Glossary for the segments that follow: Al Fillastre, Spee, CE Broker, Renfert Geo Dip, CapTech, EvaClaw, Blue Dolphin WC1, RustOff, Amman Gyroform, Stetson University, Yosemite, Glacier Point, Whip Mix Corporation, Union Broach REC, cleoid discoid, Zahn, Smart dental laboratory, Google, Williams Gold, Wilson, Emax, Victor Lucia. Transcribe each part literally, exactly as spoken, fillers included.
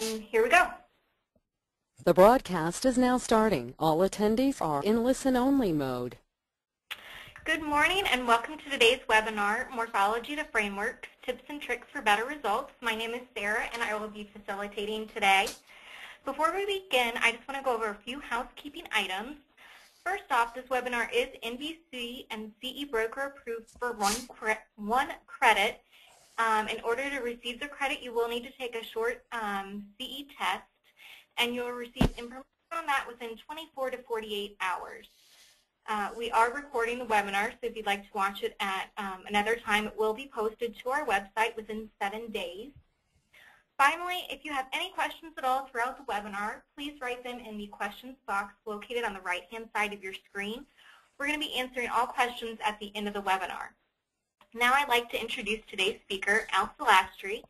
And here we go. The broadcast is now starting. All attendees are in listen-only mode. Good morning and welcome to today's webinar, Morphology to Frameworks, Tips and Tricks for Better Results. My name is Sarah and I will be facilitating today. Before we begin, I just want to go over a few housekeeping items. First off, this webinar is N B C and C E Broker approved for one, cre one credit. Um, in order to receive the credit, you will need to take a short um, C E test, and you'll receive information on that within twenty-four to forty-eight hours. Uh, we are recording the webinar, so if you'd like to watch it at um, another time, it will be posted to our website within seven days. Finally, if you have any questions at all throughout the webinar, please write them in the questions box located on the right-hand side of your screen. We're going to be answering all questions at the end of the webinar. Now I'd like to introduce today's speaker, Al Fillastre.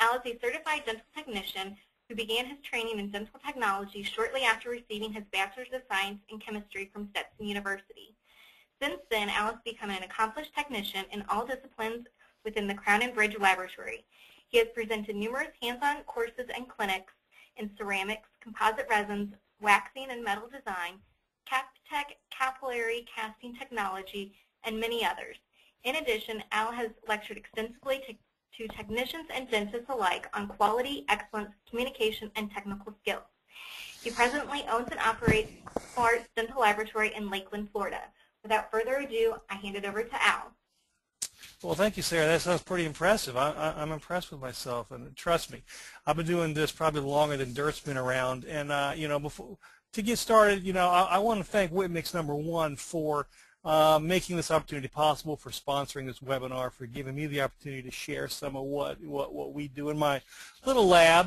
Al is a certified dental technician who began his training in dental technology shortly after receiving his Bachelor's of Science in Chemistry from Stetson University. Since then, Al has become an accomplished technician in all disciplines within the Crown and Bridge Laboratory. He has presented numerous hands-on courses and clinics in ceramics, composite resins, waxing and metal design, CapTech, capillary casting technology, and many others. In addition, Al has lectured extensively to to technicians and dentists alike on quality, excellence, communication, and technical skills. He presently owns and operates Smart Dental Laboratory in Lakeland, Florida. Without further ado, I hand it over to Al. Well, thank you, Sarah. That sounds pretty impressive. I, I, I'm impressed with myself, and trust me, I've been doing this probably longer than dirt's been around. And uh, you know, before to get started, you know, I, I want to thank Whip Mix number one for Uh, making this opportunity possible, for sponsoring this webinar, for giving me the opportunity to share some of what, what, what we do in my little lab,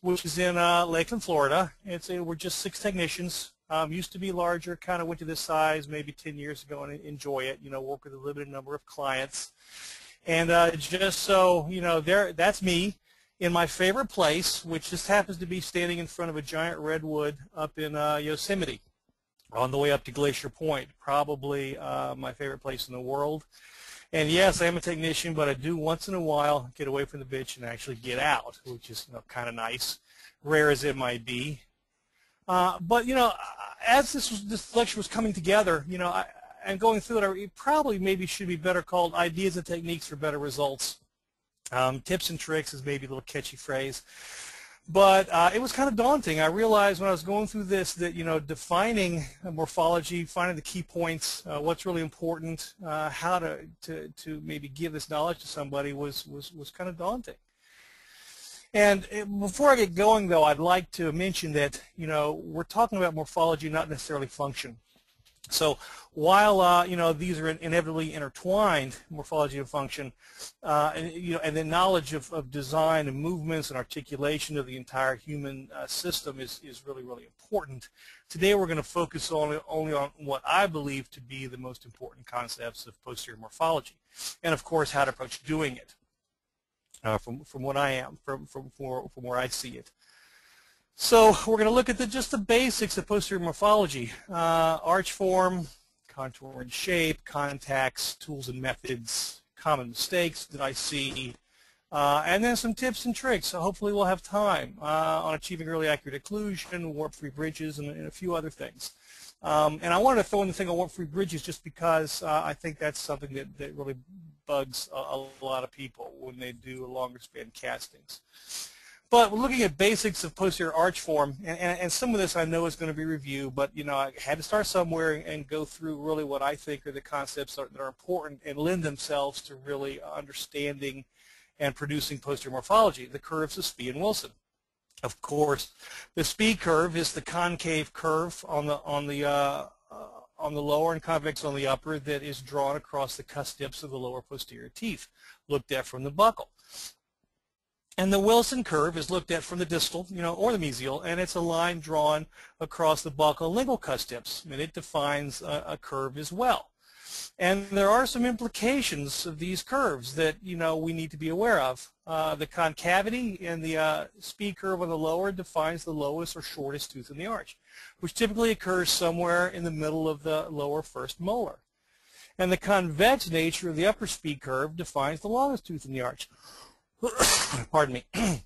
which is in uh, Lakeland, Florida. It's a, we're just six technicians. Um, used to be larger, kind of went to this size maybe ten years ago and enjoy it. You know, work with a limited number of clients. And uh, just so, you know, there, that's me in my favorite place, which just happens to be standing in front of a giant redwood up in uh, Yosemite, on the way up to Glacier Point, probably uh, my favorite place in the world. And yes, I am a technician, but I do once in a while get away from the bitch and actually get out, which is, you know, kind of nice, rare as it might be. Uh, but, you know, as this, was, this lecture was coming together, you know, I, and going through it, it probably maybe should be better called Ideas and Techniques for Better Results. Um, tips and tricks is maybe a little catchy phrase. But uh, it was kind of daunting. I realized when I was going through this that, you know, defining morphology, finding the key points, uh, what's really important, uh, how to, to, to maybe give this knowledge to somebody was, was, was kind of daunting. And before I get going, though, I'd like to mention that, you know, we're talking about morphology, not necessarily function. So while uh, you know, these are inevitably intertwined, morphology and function, uh, and, you know, and the knowledge of, of design and movements and articulation of the entire human uh, system is, is really, really important. Today we're going to focus on, only on what I believe to be the most important concepts of posterior morphology, and of course how to approach doing it uh, from, from what I am, from, from, from where I see it. So we're going to look at the, just the basics of posterior morphology, uh, arch form, contour and shape, contacts, tools and methods, common mistakes that I see, uh, and then some tips and tricks. So hopefully we'll have time uh, on achieving really accurate occlusion, warp-free bridges, and, and a few other things. Um, and I wanted to throw in the thing on warp-free bridges just because uh, I think that's something that, that really bugs a, a lot of people when they do longer span castings. But we're looking at basics of posterior arch form, and, and, and some of this I know is going to be reviewed, but, you know, I had to start somewhere and, and go through really what I think are the concepts that are, that are important and lend themselves to really understanding and producing posterior morphology, the curves of Spee and Wilson. Of course, the Spee curve is the concave curve on the, on the, uh, uh, on the lower and convex on the upper that is drawn across the cusps of the lower posterior teeth, looked at from the buckle. And the Wilson curve is looked at from the distal, you know, or the mesial, and it's a line drawn across the buccal and lingual cusps, and it defines a, a curve as well. And there are some implications of these curves that, you know, we need to be aware of. Uh, the concavity in the uh, Spee curve on the lower defines the lowest or shortest tooth in the arch, which typically occurs somewhere in the middle of the lower first molar. And the convex nature of the upper Spee curve defines the longest tooth in the arch. Pardon me,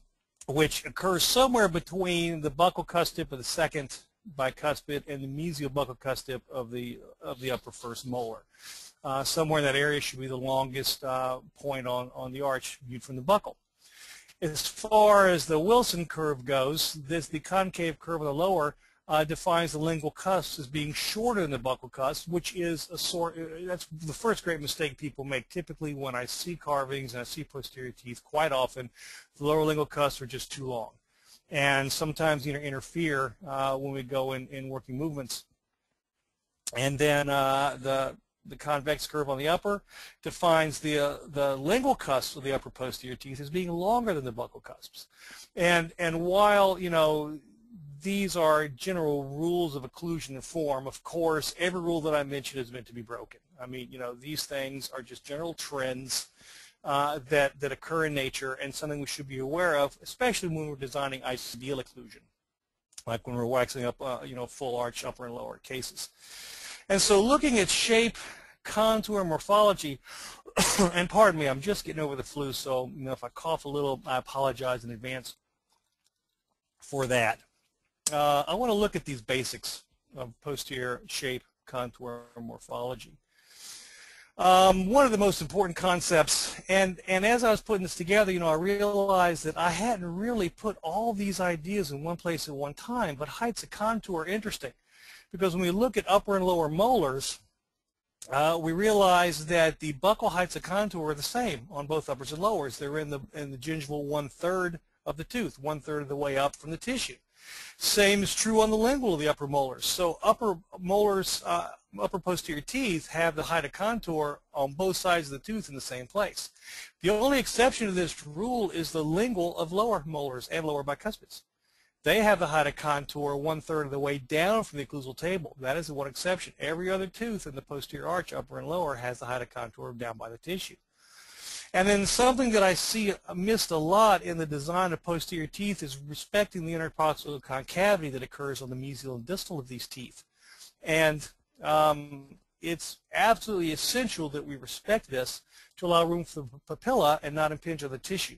which occurs somewhere between the buccal cusp of the second bicuspid and the mesial buccal cusp of the of the upper first molar. Uh, somewhere in that area should be the longest uh, point on, on the arch viewed from the buccal. As far as the Wilson curve goes, this the concave curve of the lower uh, defines the lingual cusps as being shorter than the buccal cusps, which is a sort. That's the first great mistake people make. Typically, when I see carvings and I see posterior teeth, quite often the lower lingual cusps are just too long, and sometimes you know, interfere uh, when we go in, in working movements. And then uh, the the convex curve on the upper defines the uh, the lingual cusps of the upper posterior teeth as being longer than the buccal cusps. And and while you know these are general rules of occlusion and form, of course every rule that I mentioned is meant to be broken. I mean you know these things are just general trends uh, that that occur in nature and something we should be aware of, especially when we're designing ideal occlusion, like when we're waxing up uh, you know full arch upper and lower cases. And so looking at shape, contour, morphology, and pardon me, I'm just getting over the flu, so you know, if I cough a little, I apologize in advance for that. Uh, I want to look at these basics of posterior shape, contour, and morphology. Um, one of the most important concepts, and, and as I was putting this together, you know, I realized that I hadn't really put all these ideas in one place at one time, but heights of contour are interesting. Because when we look at upper and lower molars, uh, we realize that the buccal heights of contour are the same on both uppers and lowers. They're in the in the gingival one-third of the tooth, one-third of the way up from the tissue. Same is true on the lingual of the upper molars. So upper molars, uh, upper posterior teeth have the height of contour on both sides of the tooth in the same place. The only exception to this rule is the lingual of lower molars and lower bicuspids. They have the height of contour one-third of the way down from the occlusal table. That is the one exception. Every other tooth in the posterior arch, upper and lower, has the height of contour down by the tissue. And then something that I see missed a lot in the design of posterior teeth is respecting the interproximal concavity that occurs on the mesial and distal of these teeth. And um, it's absolutely essential that we respect this to allow room for the papilla and not impinge on the tissue.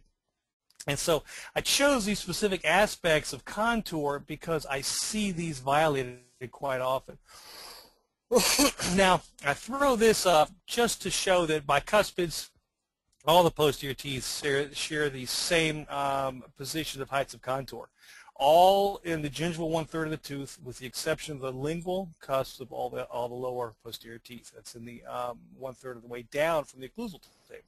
And so I chose these specific aspects of contour because I see these violated quite often. Now, I throw this up just to show that bicuspids, all the posterior teeth share the same um, position of heights of contour, all in the gingival one-third of the tooth with the exception of the lingual cusps of all the, all the lower posterior teeth. That's in the um, one-third of the way down from the occlusal table.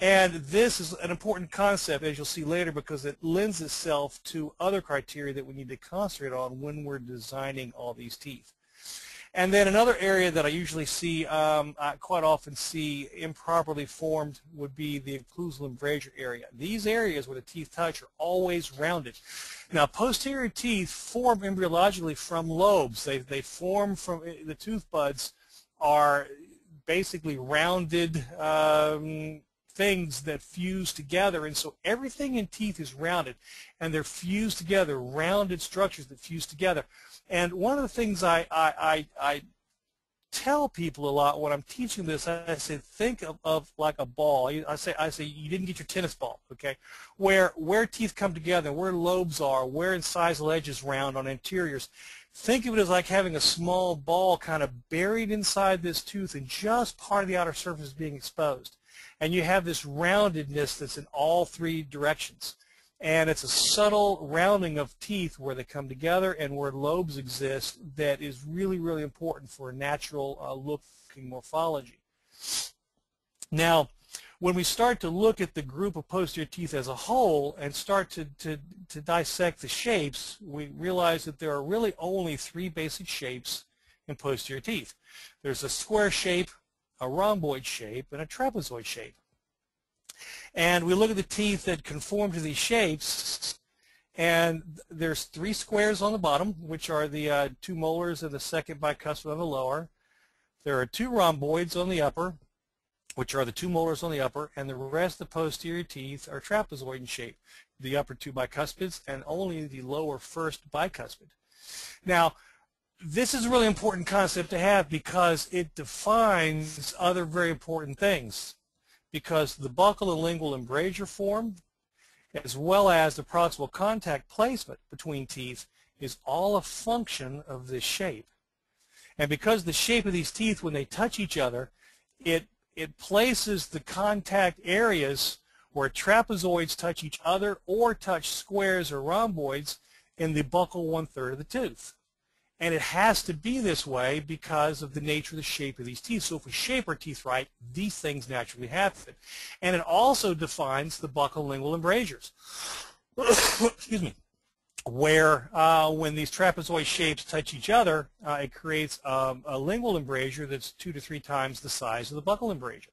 And this is an important concept, as you'll see later, because it lends itself to other criteria that we need to concentrate on when we're designing all these teeth. And then another area that I usually see, um, I quite often see improperly formed, would be the occlusal and embrasure area. These areas where the teeth touch are always rounded. Now, posterior teeth form embryologically from lobes. They, they form from the tooth buds are basically rounded um, things that fuse together, and so everything in teeth is rounded and they're fused together, rounded structures that fuse together. And one of the things I, I, I, I tell people a lot when I'm teaching this, I say think of, of like a ball. I say, I say you didn't get your tennis ball, okay? Where, where teeth come together, where lobes are, where incisal edges round on anteriors. Think of it as like having a small ball kind of buried inside this tooth and just part of the outer surface being exposed. And you have this roundedness that's in all three directions. And it's a subtle rounding of teeth where they come together and where lobes exist that is really, really important for a natural uh, looking morphology. Now, when we start to look at the group of posterior teeth as a whole and start to, to, to dissect the shapes, we realize that there are really only three basic shapes in posterior teeth. There's a square shape, a rhomboid shape, and a trapezoid shape. And we look at the teeth that conform to these shapes, and there's three squares on the bottom, which are the uh, two molars and the second bicuspid on the lower. There are two rhomboids on the upper, which are the two molars on the upper, and the rest of the posterior teeth are trapezoid in shape, the upper two bicuspids and only the lower first bicuspid. Now, this is a really important concept to have because it defines other very important things. Because the buccal and lingual embrasure form as well as the proximal contact placement between teeth, is all a function of this shape. And because the shape of these teeth, when they touch each other, it, it places the contact areas where trapezoids touch each other or touch squares or rhomboids in the buccal one-third of the tooth. And it has to be this way because of the nature of the shape of these teeth. So if we shape our teeth right, these things naturally happen. And it also defines the buccal lingual embrasures. Excuse me. Where uh, when these trapezoid shapes touch each other, uh, it creates um, a lingual embrasure that's two to three times the size of the buccal embrasure.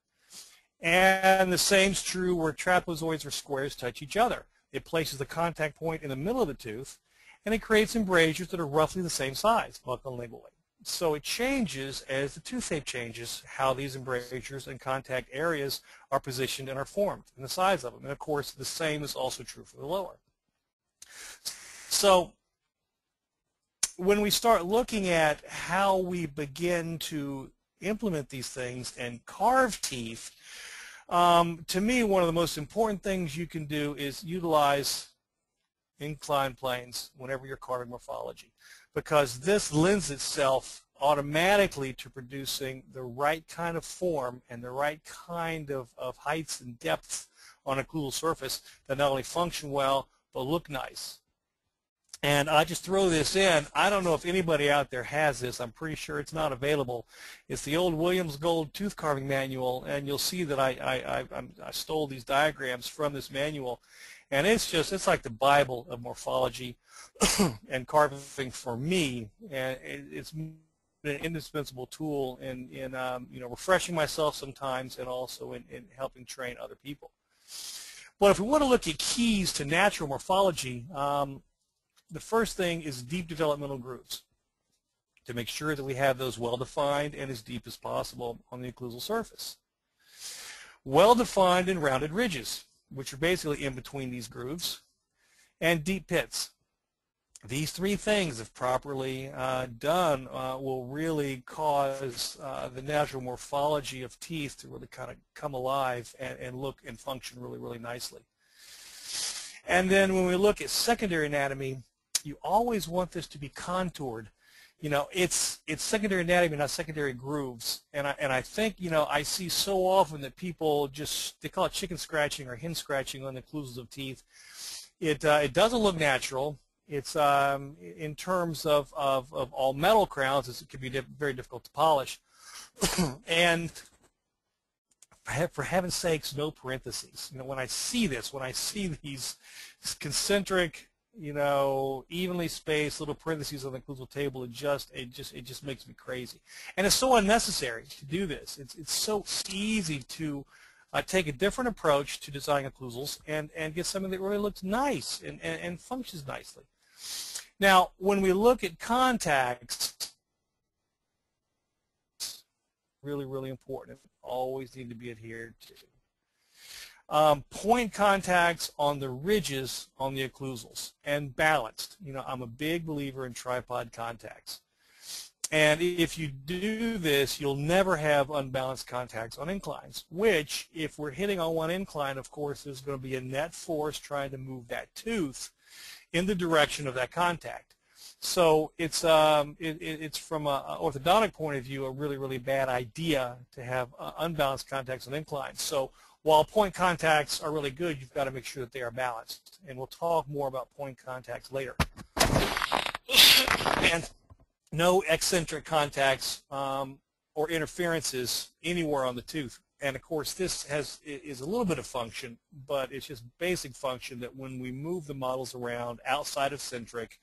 And the same's true where trapezoids or squares touch each other. It places the contact point in the middle of the tooth, and it creates embrasures that are roughly the same size, buccal lingually. So it changes as the tooth shape changes, how these embrasures and contact areas are positioned and are formed, and the size of them. And of course, the same is also true for the lower. So when we start looking at how we begin to implement these things and carve teeth, um, to me, one of the most important things you can do is utilize inclined planes whenever you're carving morphology, because this lends itself automatically to producing the right kind of form and the right kind of, of heights and depths on a cool surface that not only function well, but look nice. And I just throw this in. I don't know if anybody out there has this. I'm pretty sure it's not available. It's the old Williams Gold tooth carving manual, and you'll see that I, I, I, I stole these diagrams from this manual. And it's just, it's like the Bible of morphology and carving for me. And it's been an indispensable tool in, in um, you know, refreshing myself sometimes, and also in, in helping train other people. But if we want to look at keys to natural morphology, um, the first thing is deep developmental grooves, to make sure that we have those well-defined and as deep as possible on the occlusal surface. Well-defined and rounded ridges, which are basically in between these grooves, and deep pits. These three things, if properly uh, done, uh, will really cause uh, the natural morphology of teeth to really kind of come alive and, and look and function really, really nicely. And then when we look at secondary anatomy, you always want this to be contoured. You know, it's it's secondary anatomy, not secondary grooves. And I and I think, you know, I see so often that people just, they call it chicken scratching or hen scratching on the occlusals of teeth. It uh, it doesn't look natural. It's um, in terms of, of of all metal crowns, it can be diff very difficult to polish. And for heaven's sakes, no parentheses. You know, when I see this, when I see these concentric, you know, evenly spaced little parentheses on the occlusal table, it just, it just, it just makes me crazy. And it's so unnecessary to do this. It's, it's so easy to uh, take a different approach to designing occlusals and, and get something that really looks nice and, and, and functions nicely. Now, when we look at contacts, really, really important. Always need to be adhered to. Um, point contacts on the ridges on the occlusals, and balanced. You know, I'm a big believer in tripod contacts. And if you do this, you'll never have unbalanced contacts on inclines, which, if we're hitting on one incline, of course, there's going to be a net force trying to move that tooth in the direction of that contact. So it's um, it, it's from an orthodontic point of view a really, really bad idea to have uh, unbalanced contacts on inclines. So while point contacts are really good, you've got to make sure that they are balanced. And we'll talk more about point contacts later. And no eccentric contacts um, or interferences anywhere on the tooth. And of course, this has is a little bit of function, but it's just basic function that when we move the models around outside of centric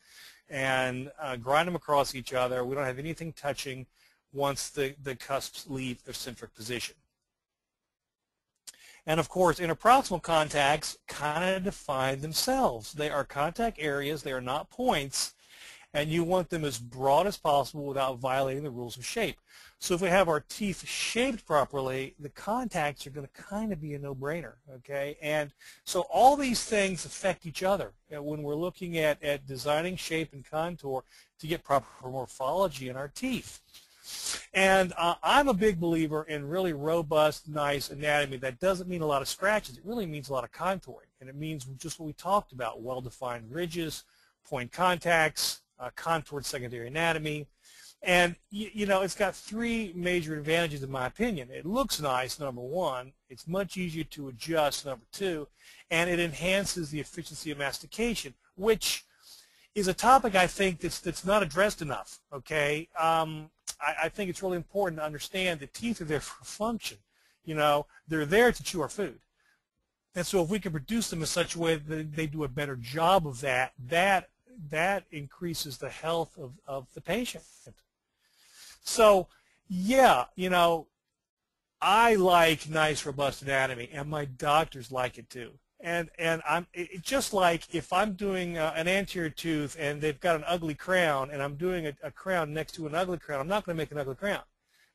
and uh, grind them across each other, we don't have anything touching once the, the cusps leave their centric position. And of course, interproximal contacts kind of define themselves. They are contact areas, they are not points, and you want them as broad as possible without violating the rules of shape. So if we have our teeth shaped properly, the contacts are going to kind of be a no-brainer, okay? And so all these things affect each other when we're looking at, at designing shape and contour to get proper morphology in our teeth. And uh, I'm a big believer in really robust, nice anatomy. That doesn't mean a lot of scratches. It really means a lot of contouring. And it means just what we talked about, well-defined ridges, point contacts, uh, contoured secondary anatomy. And, you, you know, it's got three major advantages in my opinion. It looks nice, number one. It's much easier to adjust, number two. And it enhances the efficiency of mastication, which is a topic I think that's, that's not addressed enough, okay? Um, I, I think it's really important to understand that teeth are there for a function. You know, they're there to chew our food. And so if we can produce them in such a way that they do a better job of that, that, that increases the health of, of the patient. So, yeah, you know, I like nice, robust anatomy, and my doctors like it too. And and I'm it, just like if I'm doing uh, an anterior tooth and they've got an ugly crown and I'm doing a, a crown next to an ugly crown, I'm not going to make an ugly crown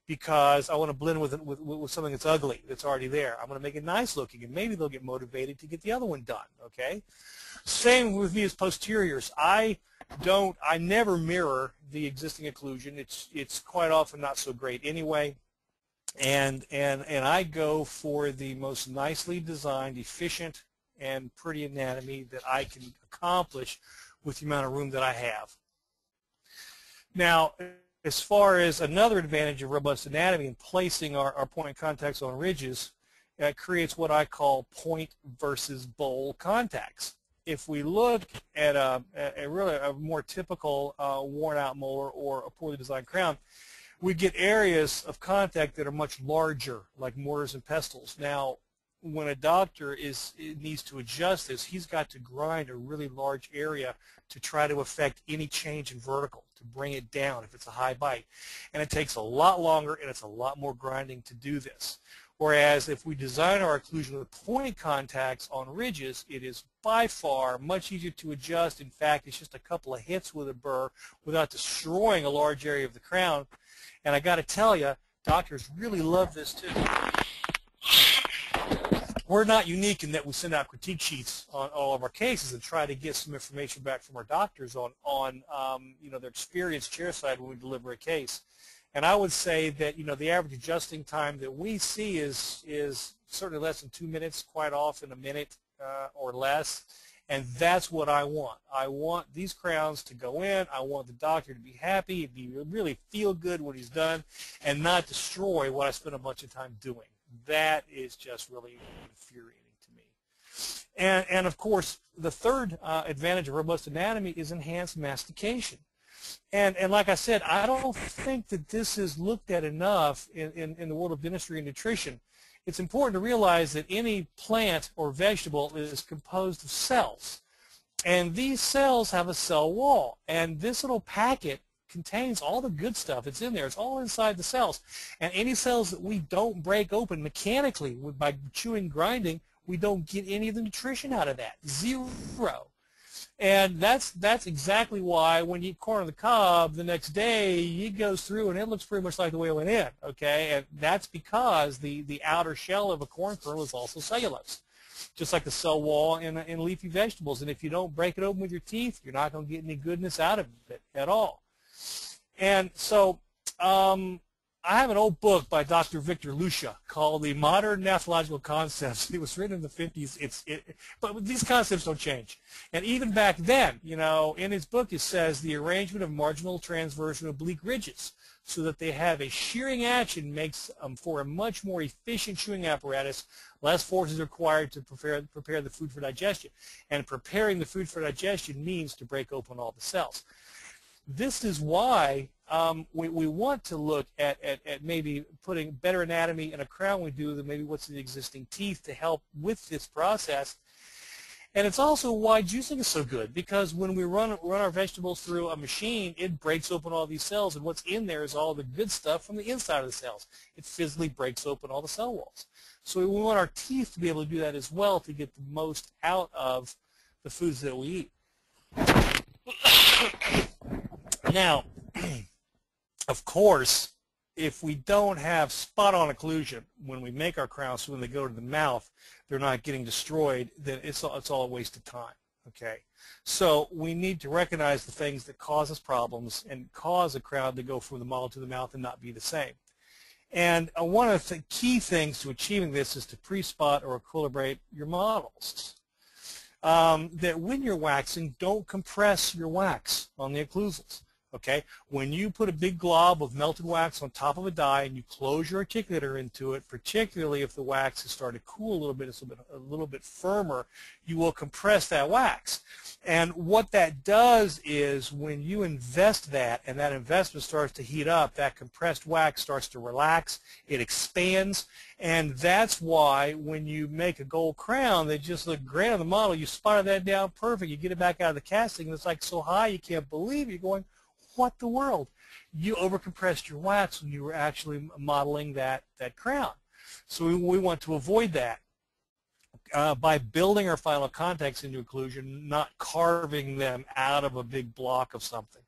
because I want to blend with, it, with with something that's ugly that's already there. I'm going to make it nice looking, and maybe they'll get motivated to get the other one done. Okay. Same with me as posteriors. I don't. I never mirror the existing occlusion. It's it's quite often not so great anyway. And and and I go for the most nicely designed, efficient, and pretty anatomy that I can accomplish with the amount of room that I have. Now, as far as another advantage of robust anatomy and placing our, our point contacts on ridges, it creates what I call point versus bowl contacts. If we look at a, a really a more typical uh, worn-out molar or a poorly designed crown, we get areas of contact that are much larger, like mortars and pestles. Now, when a doctor is needs to adjust this, he's got to grind a really large area to try to affect any change in vertical, to bring it down if it's a high bite. And it takes a lot longer, and it's a lot more grinding to do this. Whereas if we design our occlusion with point contacts on ridges, it is by far much easier to adjust. In fact, it's just a couple of hits with a burr without destroying a large area of the crown. And I got to tell you, doctors really love this too. We're not unique in that we send out critique sheets on all of our cases and try to get some information back from our doctors on, on um, you know, their experience chairside when we deliver a case. And I would say that, you know, the average adjusting time that we see is, is certainly less than two minutes, quite often a minute uh, or less. And that's what I want. I want these crowns to go in. I want the doctor to be happy, be, really feel good when he's done, and not destroy what I spent a bunch of time doing. That is just really infuriating to me. And, and of course, the third uh, advantage of robust anatomy is enhanced mastication. And, and like I said, I don't think that this is looked at enough in, in, in the world of dentistry and nutrition. It's important to realize that any plant or vegetable is composed of cells. And these cells have a cell wall. And this little packet contains all the good stuff. It's in there. It's all inside the cells. And any cells that we don't break open mechanically by chewing, grinding, we don't get any of the nutrition out of that. Zero. And that's that's exactly why when you eat corn on the cob the next day, it goes through and it looks pretty much like the way it went in, okay? And that's because the, the outer shell of a corn kernel is also cellulose, just like the cell wall in, in leafy vegetables. And if you don't break it open with your teeth, you're not going to get any goodness out of it at all. And so um, I have an old book by Doctor Victor Lucia called The Modern Pathological Concepts. It was written in the fifties, it's, it, but these concepts don't change. And even back then, you know, in his book it says the arrangement of marginal, transverse, and oblique ridges so that they have a shearing action makes um, for a much more efficient chewing apparatus. Less force is required to prepare, prepare the food for digestion. And preparing the food for digestion means to break open all the cells. This is why um, we, we want to look at, at, at maybe putting better anatomy in a crown we do than maybe what's in the existing teeth to help with this process. And it's also why juicing is so good, because when we run, run our vegetables through a machine, it breaks open all these cells, and what's in there is all the good stuff from the inside of the cells. It physically breaks open all the cell walls. So we want our teeth to be able to do that as well to get the most out of the foods that we eat. Now, of course, if we don't have spot-on occlusion when we make our crowns, so when they go to the mouth, they're not getting destroyed, then it's all, it's all a waste of time, Okay, so we need to recognize the things that cause us problems and cause a crowd to go from the mall to the mouth and not be the same. And uh, one of the key things to achieving this is to pre-spot or equilibrate your models. Um, that when you're waxing, don't compress your wax on the occlusals. Okay, when you put a big glob of melted wax on top of a die and you close your articulator into it, particularly if the wax has started to cool a little bit, it's a, bit, a little bit firmer, you will compress that wax. And what that does is when you invest that and that investment starts to heat up, that compressed wax starts to relax, it expands, and that's why when you make a gold crown, they just look great on the model, you spotted that down perfect, you get it back out of the casting, and it's like so high you can't believe you're going, what the world? You overcompressed your wax when you were actually modeling that, that crown. So we, we want to avoid that uh, by building our final contacts into occlusion, not carving them out of a big block of something.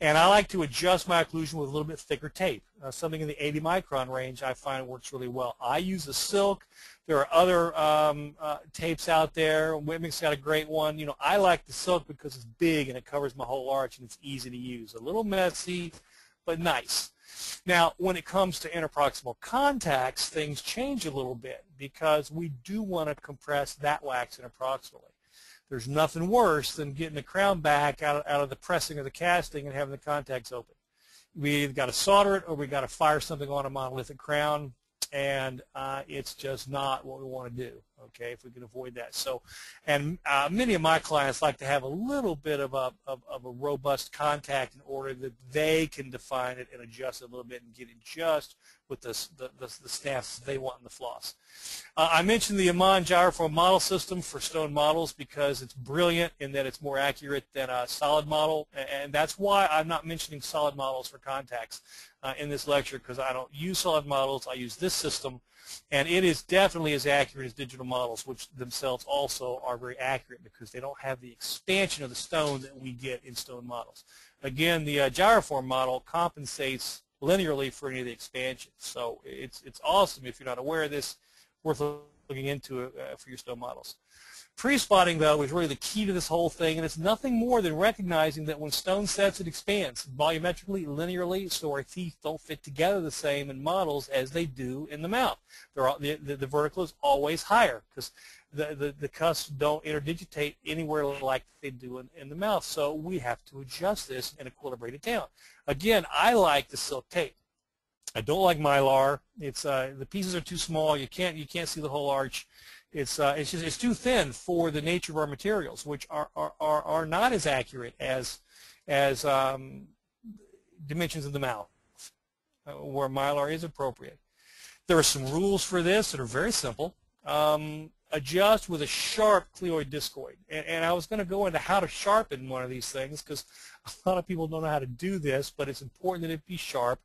And I like to adjust my occlusion with a little bit thicker tape. Uh, something in the eighty micron range I find works really well. I use the silk. There are other um, uh, tapes out there. Whip Mix got a great one. You know, I like the silk because it's big and it covers my whole arch and it's easy to use. A little messy, but nice. Now, when it comes to interproximal contacts, things change a little bit because we do want to compress that wax interproximally. There's nothing worse than getting the crown back out, out of the pressing of the casting and having the contacts open. We either got to solder it or we got to fire something on a monolithic crown, and uh, it's just not what we want to do, okay, if we can avoid that. So, and uh, many of my clients like to have a little bit of a, of, of a robust contact in order that they can define it and adjust it a little bit and get it just with the, the, the, the snaps they want in the floss. Uh, I mentioned the Amman Gyroform model system for stone models because it's brilliant in that it's more accurate than a solid model, and that's why I'm not mentioning solid models for contacts uh, in this lecture, because I don't use solid models. I use this system, and it is definitely as accurate as digital models, which themselves also are very accurate because they don't have the expansion of the stone that we get in stone models. Again, the uh, Gyroform model compensates linearly for any of the expansion. So it's, it's awesome. If you're not aware of this, worth looking into uh, for your stone models. Pre-spotting, though, is really the key to this whole thing, and it's nothing more than recognizing that when stone sets, it expands volumetrically, linearly, so our teeth don't fit together the same in models as they do in the mouth. They're all, the, the, the vertical is always higher because the, the, the cusps don't interdigitate anywhere like they do in, in the mouth, so we have to adjust this and equilibrate it down. Again, I like the silk tape. I don't like mylar. It's uh, the pieces are too small. You can't you can't see the whole arch. It's uh, it's just it's too thin for the nature of our materials, which are are are, are not as accurate as as um, dimensions of the mouth, uh, where mylar is appropriate. There are some rules for this that are very simple. Um, adjust with a sharp cleoid discoid, and, and I was going to go into how to sharpen one of these things because a lot of people don't know how to do this, but it's important that it be sharp.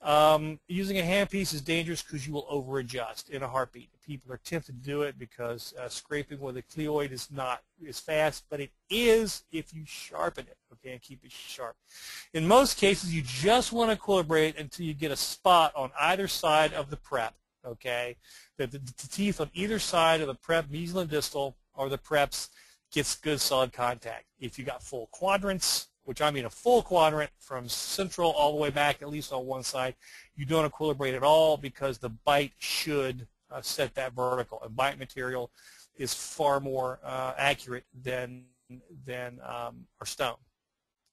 Um, using a handpiece is dangerous because you will over-adjust in a heartbeat. People are tempted to do it because uh, scraping with a cleoid is not as fast, but it is if you sharpen it, okay, and keep it sharp. In most cases, you just want to equilibrate until you get a spot on either side of the prep, okay, that the, the teeth on either side of the prep, mesial and distal, or the preps gets good solid contact. If you got full quadrants, which I mean a full quadrant from central all the way back, at least on one side, you don't equilibrate at all because the bite should uh, set that vertical. And bite material is far more uh, accurate than, than um, our stone.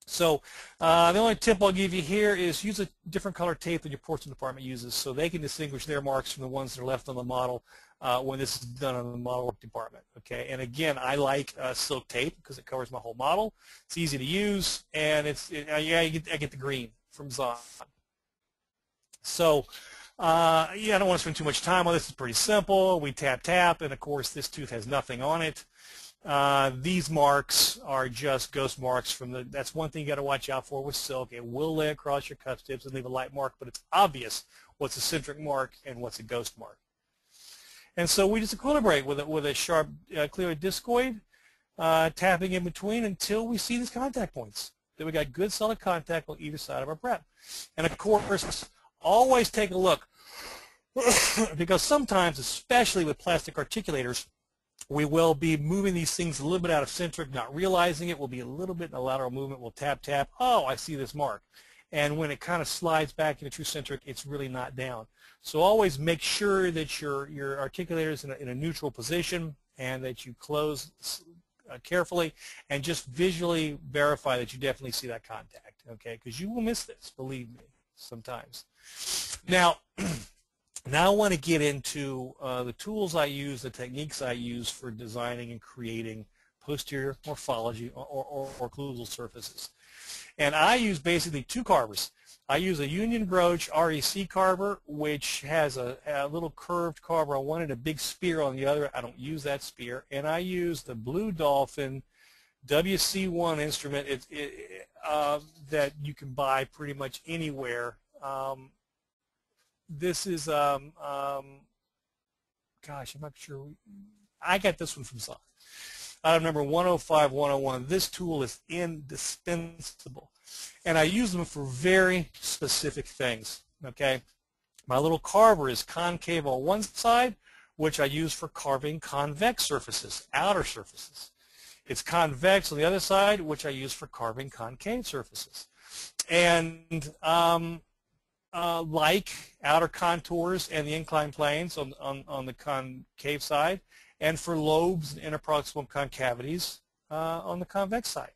So uh, the only tip I'll give you here is use a different color tape than your porcelain department uses so they can distinguish their marks from the ones that are left on the model Uh, when this is done in the model department, okay. And again, I like uh, silk tape because it covers my whole model. It's easy to use, and it's it, uh, yeah, you get, I get the green from Zahn. So, uh, yeah, I don't want to spend too much time on this. It's pretty simple. We tap tap, and of course, this tooth has nothing on it. Uh, these marks are just ghost marks from the. That's one thing you got to watch out for with silk. It will lay across your cuff tips and leave a light mark, but it's obvious what's a centric mark and what's a ghost mark. And so we just equilibrate with a, with a sharp uh, clear discoid, uh, tapping in between until we see these contact points. Then we got good solid contact on either side of our prep. And of course, always take a look because sometimes, especially with plastic articulators, We will be moving these things a little bit out of centric, not realizing it. We'll be a little bit in a lateral movement. We'll tap, tap. Oh, I see this mark. And when it kind of slides back into true centric, it's really not down. So always make sure that your, your articulator is in a, in a neutral position and that you close uh, carefully and just visually verify that you definitely see that contact, okay? Because you will miss this, believe me, sometimes. Now, now I want to get into uh, the tools I use, the techniques I use for designing and creating posterior morphology or, or, or occlusal surfaces. And I use basically two carvers. I use a Union Broach R E C carver, which has a, a little curved carver on one and a big spear on the other. I don't use that spear. And I use the Blue Dolphin W C one instrument it, it, uh, that you can buy pretty much anywhere. Um, this is, um, um, gosh, I'm not sure. We, I got this one from Zahn. Item number one oh five one oh one, this tool is indispensable. And I use them for very specific things, okay? My little carver is concave on one side, which I use for carving convex surfaces, outer surfaces. It's convex on the other side, which I use for carving concave surfaces. And um, uh, like outer contours and the inclined planes on, on, on the concave side, and for lobes and interproximal concavities uh, on the convex side.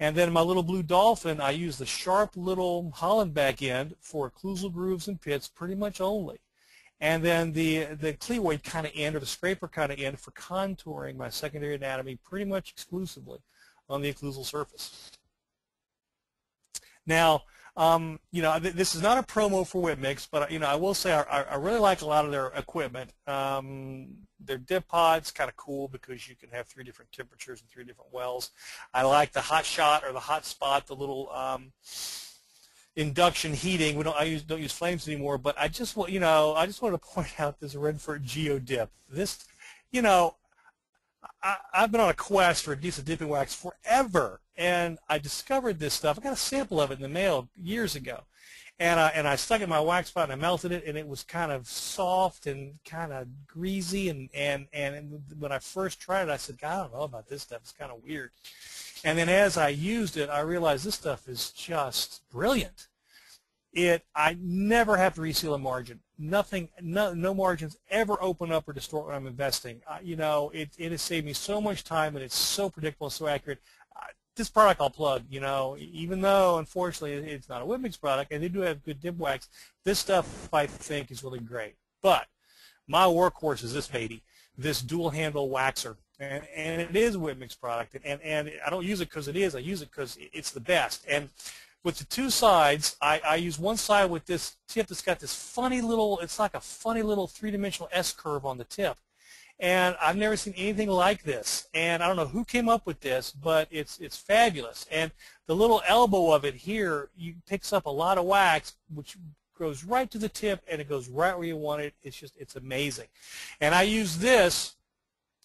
And then my little Blue Dolphin, I use the sharp little Holland back end for occlusal grooves and pits pretty much only. And then the, the clewoid kind of end or the scraper kind of end for contouring my secondary anatomy pretty much exclusively on the occlusal surface. Now, um, you know, th this is not a promo for Whip Mix, but, you know, I will say I, I really like a lot of their equipment. Um, Their dip pod's kind of cool because you can have three different temperatures and three different wells. I like the hot shot or the hot spot, the little um, induction heating. We don't I use don't use flames anymore, but I just want you know I just wanted to point out this Renfert Geo Dip. This, you know, I, I've been on a quest for a decent dipping wax forever, and I discovered this stuff. I got a sample of it in the mail years ago. And I, and I stuck it in my wax pot and I melted it, and it was kind of soft and kind of greasy. And, and, and when I first tried it, I said, God, I don't know about this stuff. It's kind of weird. And then as I used it, I realized this stuff is just brilliant. It, I never have to reseal a margin. Nothing, no, no margins ever open up or distort when I'm investing. Uh, you know, it, it has saved me so much time, and it's so predictable and so accurate. This product I'll plug, you know, even though, unfortunately, it's not a Whip Mix product, and they do have good dip wax, this stuff, I think, is really great. But my workhorse is this baby, this dual-handle waxer, and, and it is a Whip Mix product, and, and I don't use it because it is. I use it because it's the best. And with the two sides, I, I use one side with this tip that's got this funny little, it's like a funny little three-dimensional S-curve on the tip. And I've never seen anything like this. And I don't know who came up with this, but it's it's fabulous. And the little elbow of it here you, picks up a lot of wax, which goes right to the tip, and it goes right where you want it. It's just it's amazing. And I use this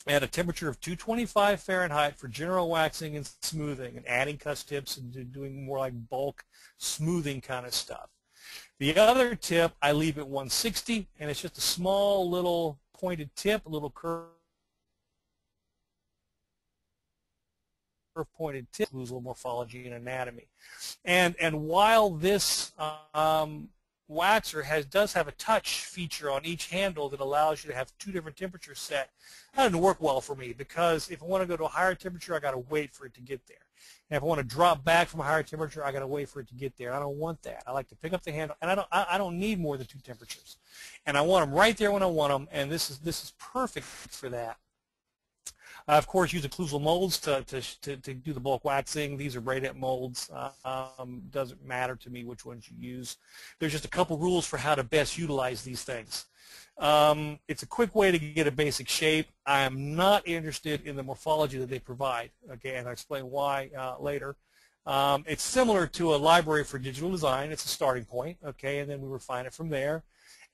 at a temperature of two twenty-five Fahrenheit for general waxing and smoothing, and adding cuss tips and doing more like bulk smoothing kind of stuff. The other tip I leave at one sixty, and it's just a small little pointed tip, a little curve pointed tip, occlusal morphology and anatomy. And and while this um, waxer has does have a touch feature on each handle that allows you to have two different temperatures set, that doesn't work well for me because if I want to go to a higher temperature, I got to wait for it to get there. And if I want to drop back from a higher temperature, I got to wait for it to get there. I don't want that. I like to pick up the handle, and I don't. I, I don't need more than two temperatures, and I want them right there when I want them. And this is this is perfect for that. I of course use occlusal molds to to to, to do the bulk waxing. These are braided molds. Uh, um, doesn't matter to me which ones you use. There's just a couple rules for how to best utilize these things. Um, it's a quick way to get a basic shape. I am not interested in the morphology that they provide, okay, and I'll explain why uh, later. Um, it's similar to a library for digital design. It's a starting point, okay, and then we refine it from there.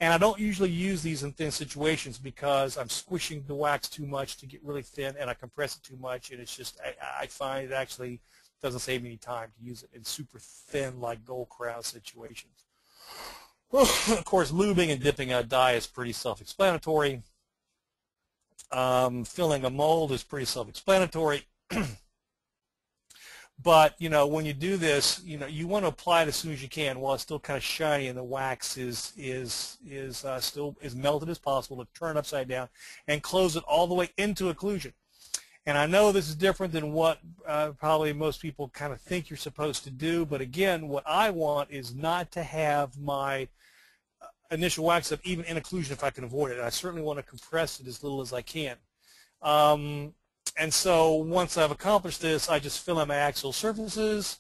And I don't usually use these in thin situations because I'm squishing the wax too much to get really thin, and I compress it too much, and it's just I, I find it actually doesn't save me any time to use it in super thin like Gold Crown situations. Well, of course, lubing and dipping out dye is pretty self-explanatory. Um, filling a mold is pretty self-explanatory. But, you know, when you do this, you know, you want to apply it as soon as you can while it's still kind of shiny and the wax is is is uh, still as melted as possible, to turn it upside down and close it all the way into occlusion. And I know this is different than what uh, probably most people kind of think you're supposed to do, but again, what I want is not to have my initial wax up even in occlusion if I can avoid it. I certainly want to compress it as little as I can. Um, And so once I've accomplished this, I just fill in my axial surfaces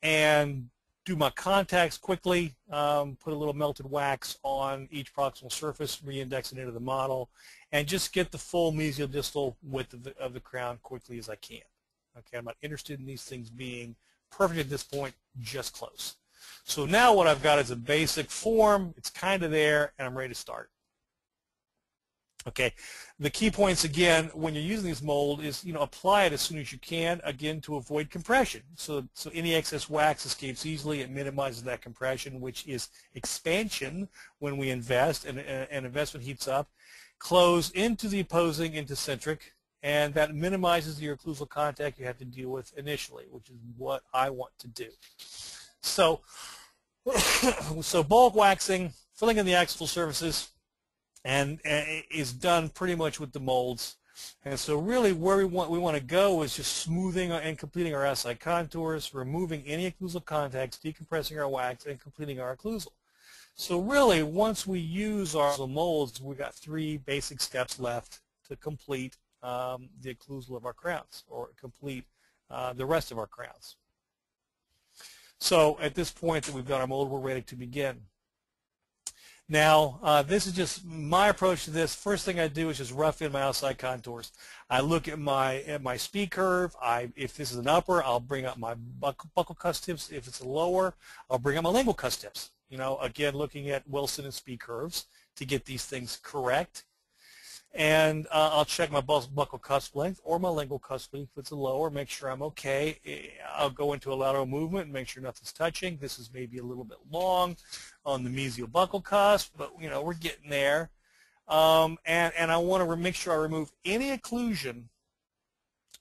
and do my contacts quickly, um, put a little melted wax on each proximal surface, reindex it into the model, and just get the full mesiodistal width of the, of the crown quickly as I can. Okay, I'm not interested in these things being perfect at this point, just close. So now what I've got is a basic form, it's kind of there, and I'm ready to start. Okay, the key points again when you're using these mold is, you know, apply it as soon as you can, again, to avoid compression. So, so any excess wax escapes easily. It minimizes that compression, which is expansion when we invest, and, and investment heats up. Close into the opposing, into centric, and that minimizes the occlusal contact you have to deal with initially, which is what I want to do. So, so bulk waxing, filling in the axial surfaces, and is done pretty much with the molds. And so really where we want we want to go is just smoothing and completing our S I contours, removing any occlusal contacts, decompressing our wax, and completing our occlusal. So really once we use our molds, we've got three basic steps left to complete um, the occlusal of our crowns, or complete uh, the rest of our crowns. So at this point that we've got our mold, we're ready to begin. Now, uh, this is just my approach to this. First thing I do is just rough in my outside contours. I look at my at my Spee curve. I, if this is an upper, I'll bring up my buckle, buckle cuss tips. If it's a lower, I'll bring up my lingual cuss tips. You know, again, looking at Wilson and Spee curves to get these things correct. And uh, I'll check my buckle cusp length or my lingual cusp length if it's a lower, make sure I'm okay. I'll go into a lateral movement and make sure nothing's touching. This is maybe a little bit long on the mesial buckle cusp, but you know, we're getting there. Um, and, and I want to make sure I remove any occlusion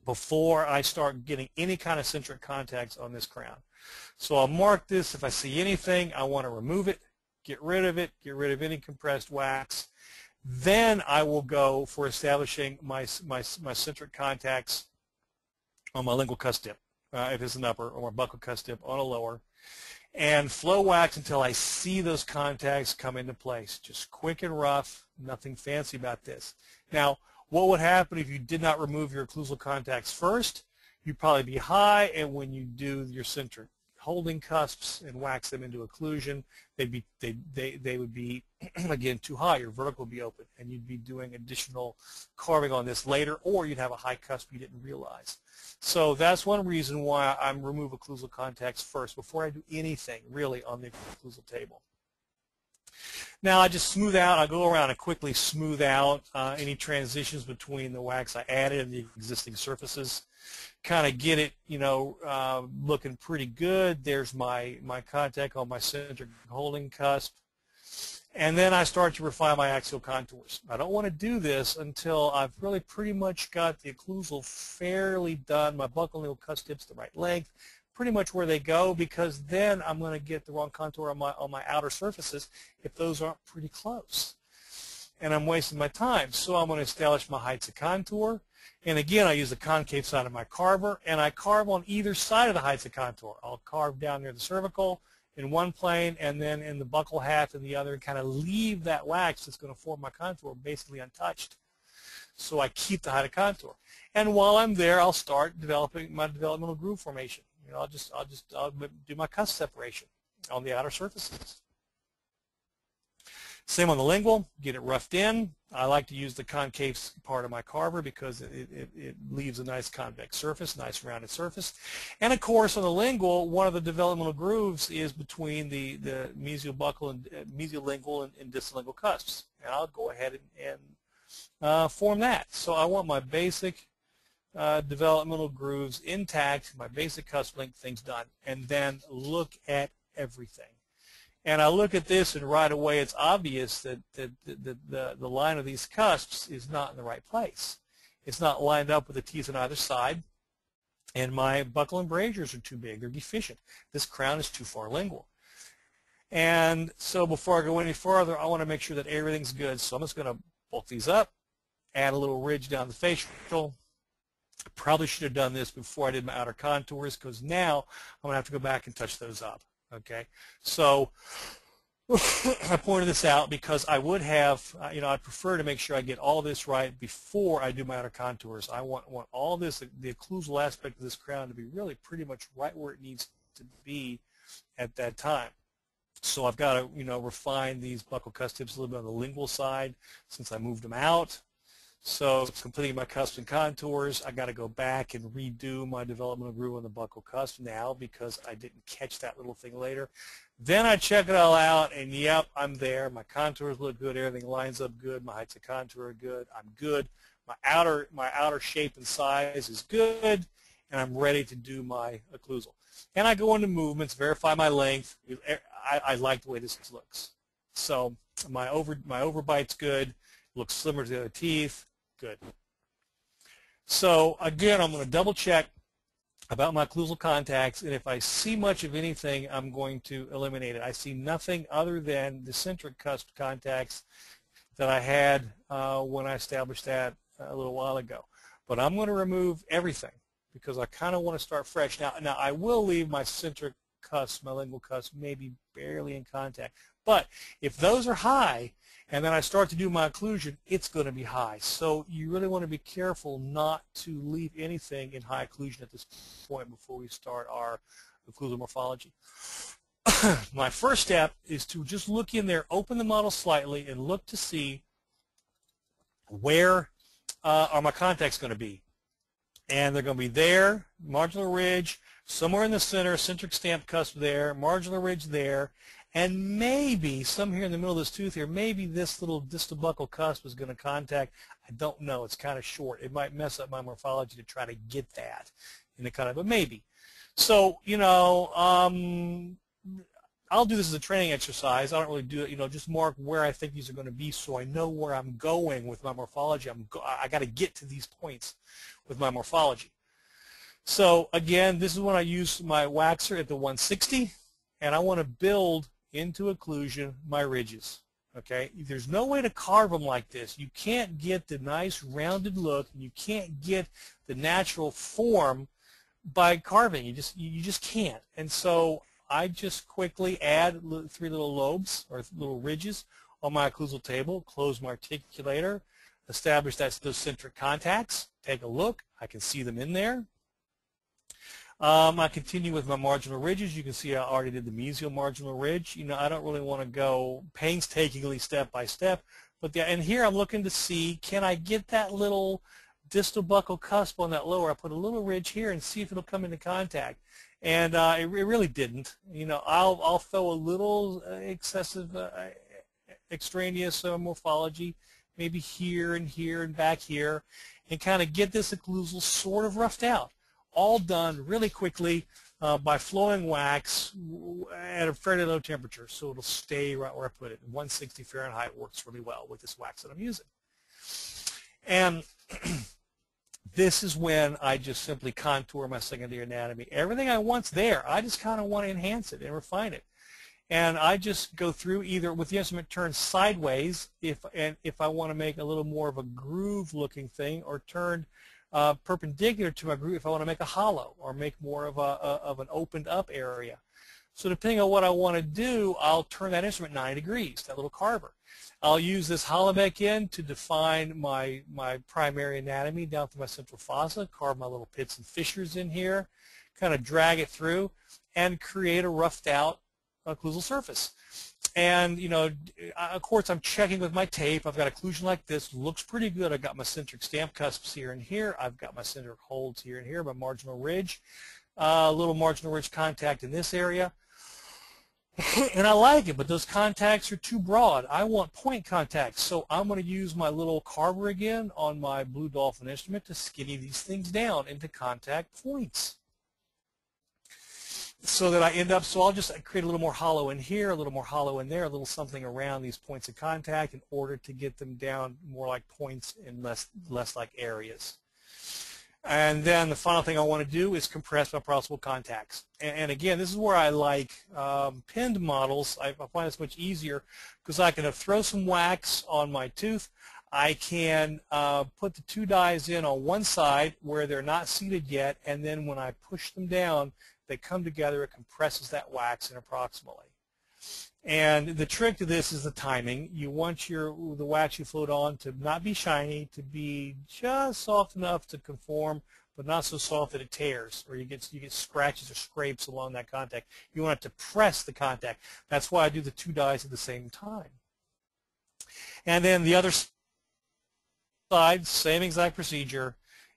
before I start getting any kind of centric contacts on this crown. So I'll mark this. If I see anything, I want to remove it, get rid of it, get rid of any compressed wax. Then I will go for establishing my, my, my centric contacts on my lingual cuss tip, uh, if it's an upper, or my buckle cuss tip on a lower, and flow wax until I see those contacts come into place. Just quick and rough, nothing fancy about this. Now, what would happen if you did not remove your occlusal contacts first? You'd probably be high, and when you do your centric holding cusps and wax them into occlusion, they'd be, they, they, they would be, again, too high. Your vertical would be open, and you'd be doing additional carving on this later, or you'd have a high cusp you didn't realize. So that's one reason why I remove occlusal contacts first before I do anything, really, on the occlusal table. Now I just smooth out. I go around and quickly smooth out uh, any transitions between the wax I added and the existing surfaces. Kind of get it, you know, uh, looking pretty good. There's my, my contact on my centric holding cusp. And then I start to refine my axial contours. I don't want to do this until I've really pretty much got the occlusal fairly done, my buckle lingual cuss tips the right length, pretty much where they go, because then I'm going to get the wrong contour on my, on my outer surfaces if those aren't pretty close. And I'm wasting my time. So I'm going to establish my heights of contour. And again, I use the concave side of my carver, and I carve on either side of the heights of contour. I'll carve down near the cervical in one plane, and then in the buckle half in the other, and kind of leave that wax that's going to form my contour basically untouched. So I keep the height of contour. And while I'm there, I'll start developing my developmental groove formation. You know, I'll just, I'll just I'll do my cusp separation on the outer surfaces. Same on the lingual, get it roughed in. I like to use the concave part of my carver because it, it, it leaves a nice convex surface, nice rounded surface. And of course on the lingual, one of the developmental grooves is between the, the mesial buccal and uh, mesial lingual and, and distal lingual cusps. And I'll go ahead and, and uh, form that. So I want my basic uh, developmental grooves intact, my basic cusp length, things done, and then look at everything. And I look at this, and right away it's obvious that the, the, the, the line of these cusps is not in the right place. It's not lined up with the teeth on either side, and my buccal embrasures are too big. They're deficient. This crown is too far lingual. And so before I go any farther, I want to make sure that everything's good, so I'm just going to bulk these up, add a little ridge down the facial. I probably should have done this before I did my outer contours, because now I'm going to have to go back and touch those up. Okay, so I pointed this out because I would have, you know, I prefer to make sure I get all this right before I do my outer contours. I want, want all this, the occlusal aspect of this crown to be really pretty much right where it needs to be at that time. So I've got to, you know, refine these buccal cusp tips a little bit on the lingual side since I moved them out. So completing my cusps and contours, I got to go back and redo my developmental groove on the buccal cusp now because I didn't catch that little thing later. Then I check it all out, and yep, I'm there. My contours look good. Everything lines up good. My heights of contour are good. I'm good. My outer, my outer shape and size is good, and I'm ready to do my occlusal. And I go into movements, verify my length. I, I like the way this looks. So my over my overbite's good. Looks slimmer to the other teeth. Good. So again, I'm going to double check about my occlusal contacts, and if I see much of anything, I'm going to eliminate it. I see nothing other than the centric cusp contacts that I had uh, when I established that a little while ago. But I'm going to remove everything because I kind of want to start fresh. Now, now I will leave my centric cusp, my lingual cusp, maybe barely in contact. But if those are high, and then I start to do my occlusion, it's going to be high. So you really want to be careful not to leave anything in high occlusion at this point before we start our occlusal morphology. My first step is to just look in there, open the model slightly, and look to see where uh, are my contacts going to be. And they're going to be there, marginal ridge, somewhere in the center, centric stamp cusp there, marginal ridge there. And maybe, some here in the middle of this tooth here, maybe this little distal buccal cusp is going to contact. I don't know. It's kind of short. It might mess up my morphology to try to get that in the kind of, but maybe. So, you know, um, I'll do this as a training exercise. I don't really do it. You know, just mark where I think these are going to be so I know where I'm going with my morphology. I'm go I got to get to these points with my morphology. So, again, this is when I use my waxer at the one sixty, and I want to build into occlusion my ridges. Okay, there's no way to carve them like this. You can't get the nice rounded look, and you can't get the natural form by carving. You just you just can't. And so I just quickly add three little lobes or little ridges on my occlusal table. Close my articulator. Establish that's those centric contacts. Take a look. I can see them in there. Um, I continue with my marginal ridges. You can see I already did the mesial marginal ridge. You know, I don't really want to go painstakingly step by step, but the, and here I'm looking to see, can I get that little distal buccal cusp on that lower? I put a little ridge here and see if it'll come into contact, and uh, it, it really didn't. You know, I'll I'll throw a little uh, excessive uh, extraneous uh, morphology, maybe here and here and back here, and kind of get this occlusal sort of roughed out. All done really quickly uh, by flowing wax at a fairly low temperature, so it'll stay right where I put it. one sixty Fahrenheit works really well with this wax that I'm using. And this is when I just simply contour my secondary anatomy. Everything I want's there. I just kind of want to enhance it and refine it. And I just go through either with the instrument turned sideways if and if I want to make a little more of a groove-looking thing, or turned Uh, perpendicular to my groove if I want to make a hollow or make more of a, a of an opened up area. So depending on what I want to do, I'll turn that instrument ninety degrees, that little carver. I'll use this hollow back end to define my my primary anatomy down through my central fossa, carve my little pits and fissures in here, kind of drag it through, and create a roughed out occlusal surface. And, you know, of course, I'm checking with my tape. I've got occlusion like this. Looks pretty good. I've got my centric stamp cusps here and here. I've got my centric holds here and here, my marginal ridge, a uh, little marginal ridge contact in this area. And I like it, but those contacts are too broad. I want point contacts, so I'm going to use my little carver again on my Blue Dolphin instrument to skinny these things down into contact points. so that I end up, so I'll just create a little more hollow in here, a little more hollow in there, a little something around these points of contact in order to get them down more like points and less, less like areas. And then the final thing I want to do is compress my possible contacts. And, and again, this is where I like um, pinned models. I, I find this much easier because I can throw some wax on my tooth. I can uh, put the two dies in on one side where they're not seated yet, and then when I push them down, they come together. It compresses that wax in approximately. And the trick to this is the timing. You want your the wax you float on to not be shiny, to be just soft enough to conform, but not so soft that it tears or you get you get scratches or scrapes along that contact. You want it to press the contact. That's why I do the two dies at the same time. And then the other side, same exact procedure,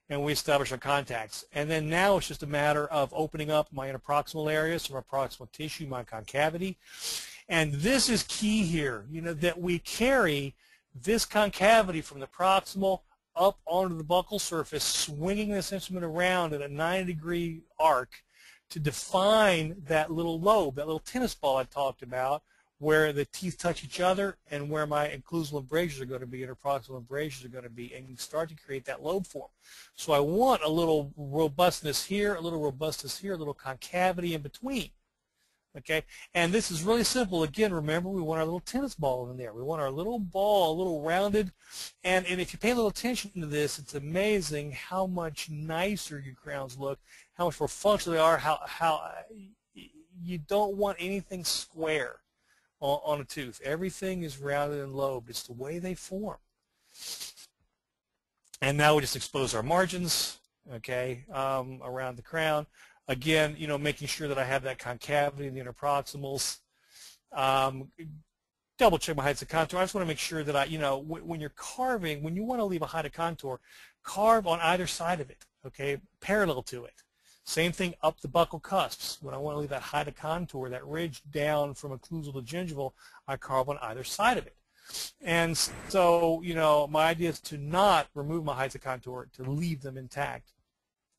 and we establish our contacts. And then now it's just a matter of opening up my interproximal areas, so my proximal tissue, my concavity. And this is key here, you know, that we carry this concavity from the proximal up onto the buccal surface, swinging this instrument around at a ninety degree arc to define that little lobe, that little tennis ball I talked about, where the teeth touch each other and where my occlusal embrasures are going to be, interproximal embrasures are going to be, and you start to create that lobe form. So I want a little robustness here, a little robustness here, a little concavity in between. Okay, and this is really simple. Again, remember, we want our little tennis ball in there. We want our little ball, a little rounded. And, and if you pay a little attention to this, it's amazing how much nicer your crowns look, how much more functional they are, how, how you don't want anything square on, on a tooth. Everything is rounded and lobed. It's the way they form. And now we just expose our margins, okay, um, around the crown. Again, you know, making sure that I have that concavity in the interproximals. Um, double check my heights of contour. I just want to make sure that I, you know, w when you're carving, when you want to leave a height of contour, carve on either side of it, okay, parallel to it. Same thing up the buccal cusps. When I want to leave that height of contour, that ridge down from occlusal to gingival, I carve on either side of it. And so, you know, my idea is to not remove my heights of contour, to leave them intact.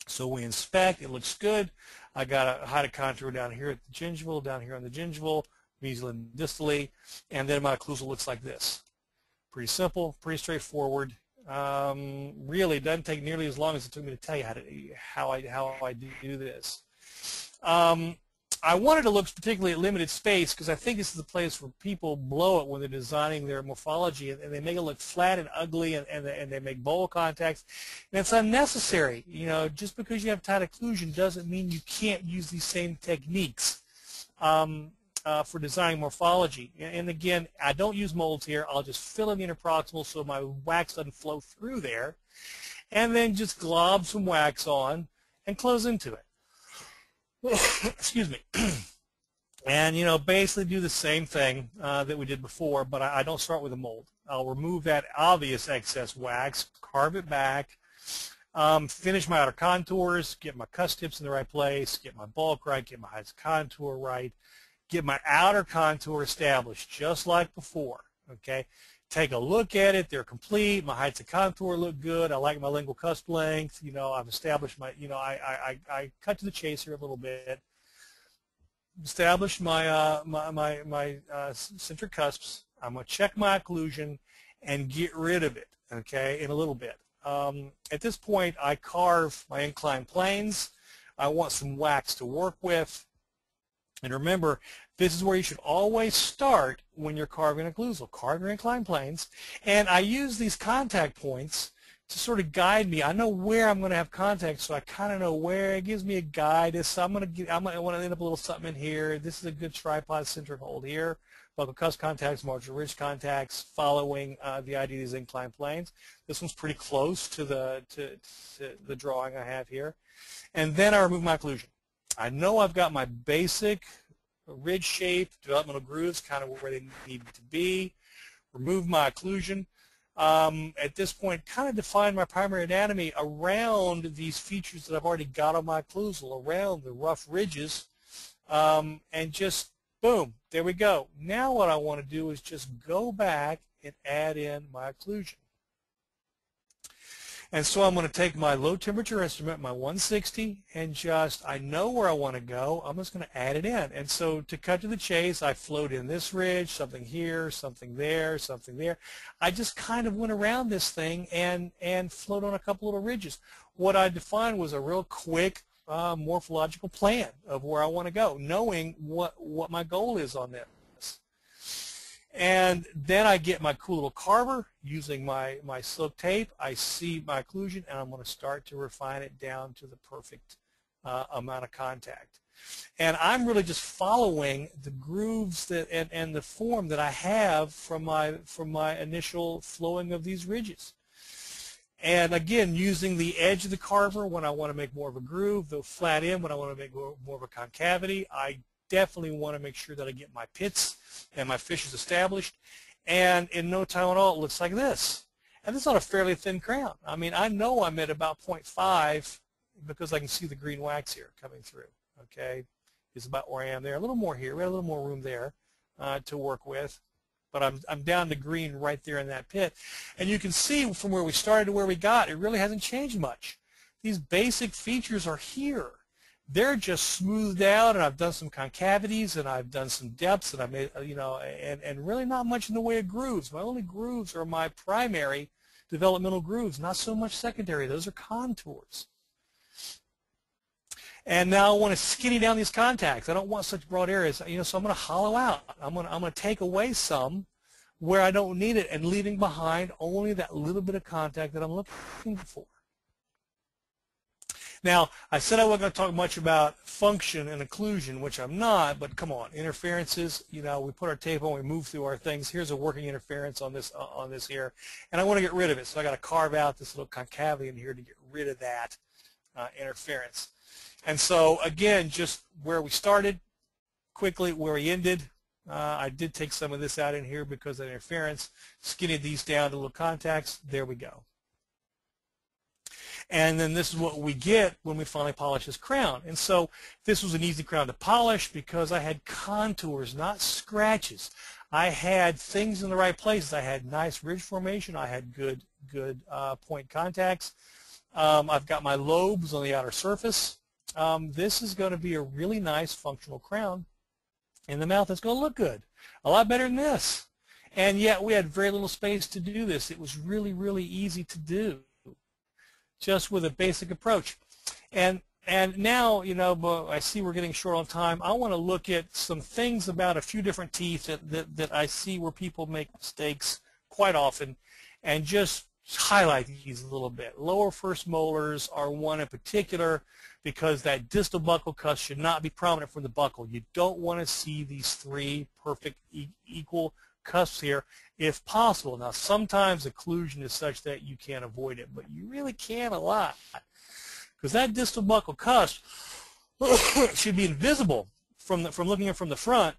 So we inspect, it looks good. I got a height of contour down here at the gingival, down here on the gingival, mesial and distally, and then my occlusal looks like this. Pretty simple, pretty straightforward. Um, really doesn't take nearly as long as it took me to tell you how, to, how, I, how I do this. Um, I wanted to look particularly at limited space because I think this is the place where people blow it when they're designing their morphology, and, and they make it look flat and ugly, and, and, and they make bowl contacts, and it's unnecessary. You know, just because you have tight occlusion doesn't mean you can't use these same techniques um, uh, for designing morphology. And, and again, I don't use molds here. I'll just fill in the interproximal so my wax doesn't flow through there, and then just glob some wax on and close into it. Excuse me. And, you know, basically do the same thing uh, that we did before, but I, I don't start with a mold. I'll remove that obvious excess wax, carve it back, um, finish my outer contours, get my cuss tips in the right place, get my bulk right, get my heights contour right, get my outer contour established just like before, okay? Take a look at it. They're complete. My heights of contour look good. I like my lingual cusp length. You know, I've established my, you know, I, I, I cut to the chase here a little bit. Establish my, uh, my, my, my uh, centric cusps. I'm going to check my occlusion and get rid of it, okay, in a little bit. Um, at this point, I carve my inclined planes. I want some wax to work with. And remember, this is where you should always start when you're carving occlusal. Carve your inclined planes. And I use these contact points to sort of guide me. I know where I'm going to have contact, so I kind of know where. It gives me a guide. So I'm going to get, I'm going to want to end up a little something in here. This is a good tripod centric hold here. Buccal cusp contacts, marginal ridge contacts, following uh, the idea of these inclined planes. This one's pretty close to the, to, to the drawing I have here. And then I remove my occlusion. I know I've got my basic ridge shape, developmental grooves, kind of where they need to be. Remove my occlusion. Um, at this point, kind of define my primary anatomy around these features that I've already got on my occlusal, around the rough ridges, um, and just boom, there we go. Now what I want to do is just go back and add in my occlusion. And so I'm going to take my low temperature instrument, my one sixty, and just, I know where I want to go, I'm just going to add it in. And so to cut to the chase, I flowed in this ridge, something here, something there, something there. I just kind of went around this thing and, and flowed on a couple little ridges. What I defined was a real quick uh, morphological plan of where I want to go, knowing what, what my goal is on that. And then I get my cool little carver using my, my silk tape. I see my occlusion, and I'm going to start to refine it down to the perfect uh, amount of contact. And I'm really just following the grooves that and, and the form that I have from my, from my initial flowing of these ridges. And again, using the edge of the carver when I want to make more of a groove, the flat end when I want to make more, more of a concavity. I definitely want to make sure that I get my pits and my fishes established, and in no time at all it looks like this. And this is on a fairly thin crown. I mean, I know I'm at about point five because I can see the green wax here coming through. Okay, it's about where I am there. A little more here, we had a little more room there uh, to work with, but I'm, I'm down to green right there in that pit. And you can see from where we started to where we got, it really hasn't changed much. These basic features are here. They're just smoothed out, and I've done some concavities, and I've done some depths, and I made, you know, and, and really not much in the way of grooves. My only grooves are my primary developmental grooves, not so much secondary. Those are contours. And now I want to skinny down these contacts. I don't want such broad areas, you know, so I'm going to hollow out. I'm going to, I'm going to take away some where I don't need it and leaving behind only that little bit of contact that I'm looking for. Now, I said I wasn't going to talk much about function and occlusion, which I'm not, but come on, interferences, you know, we put our tape on, we move through our things. Here's a working interference on this, uh, on this here, and I want to get rid of it, so I got to carve out this little concavity in here to get rid of that uh, interference. And so, again, just where we started, quickly where we ended. Uh, I did take some of this out in here because of the interference, skinnied these down to little contacts. There we go. And then this is what we get when we finally polish this crown. And so this was an easy crown to polish because I had contours, not scratches. I had things in the right places. I had nice ridge formation. I had good, good uh, point contacts. Um, I've got my lobes on the outer surface. Um, this is going to be a really nice functional crown in the mouth. It's going to look good, a lot better than this. And yet we had very little space to do this. It was really, really easy to do, just with a basic approach. And and now, you know, I see we're getting short on time. I want to look at some things about a few different teeth that, that, that I see where people make mistakes quite often and just highlight these a little bit. Lower first molars are one in particular because that distal buccal cusp should not be prominent from the buccal. You don't want to see these three perfect e equal cusps here if possible. Now, sometimes occlusion is such that you can't avoid it, but you really can a lot because that distal buccal cusp should be invisible from the, from looking at from the front,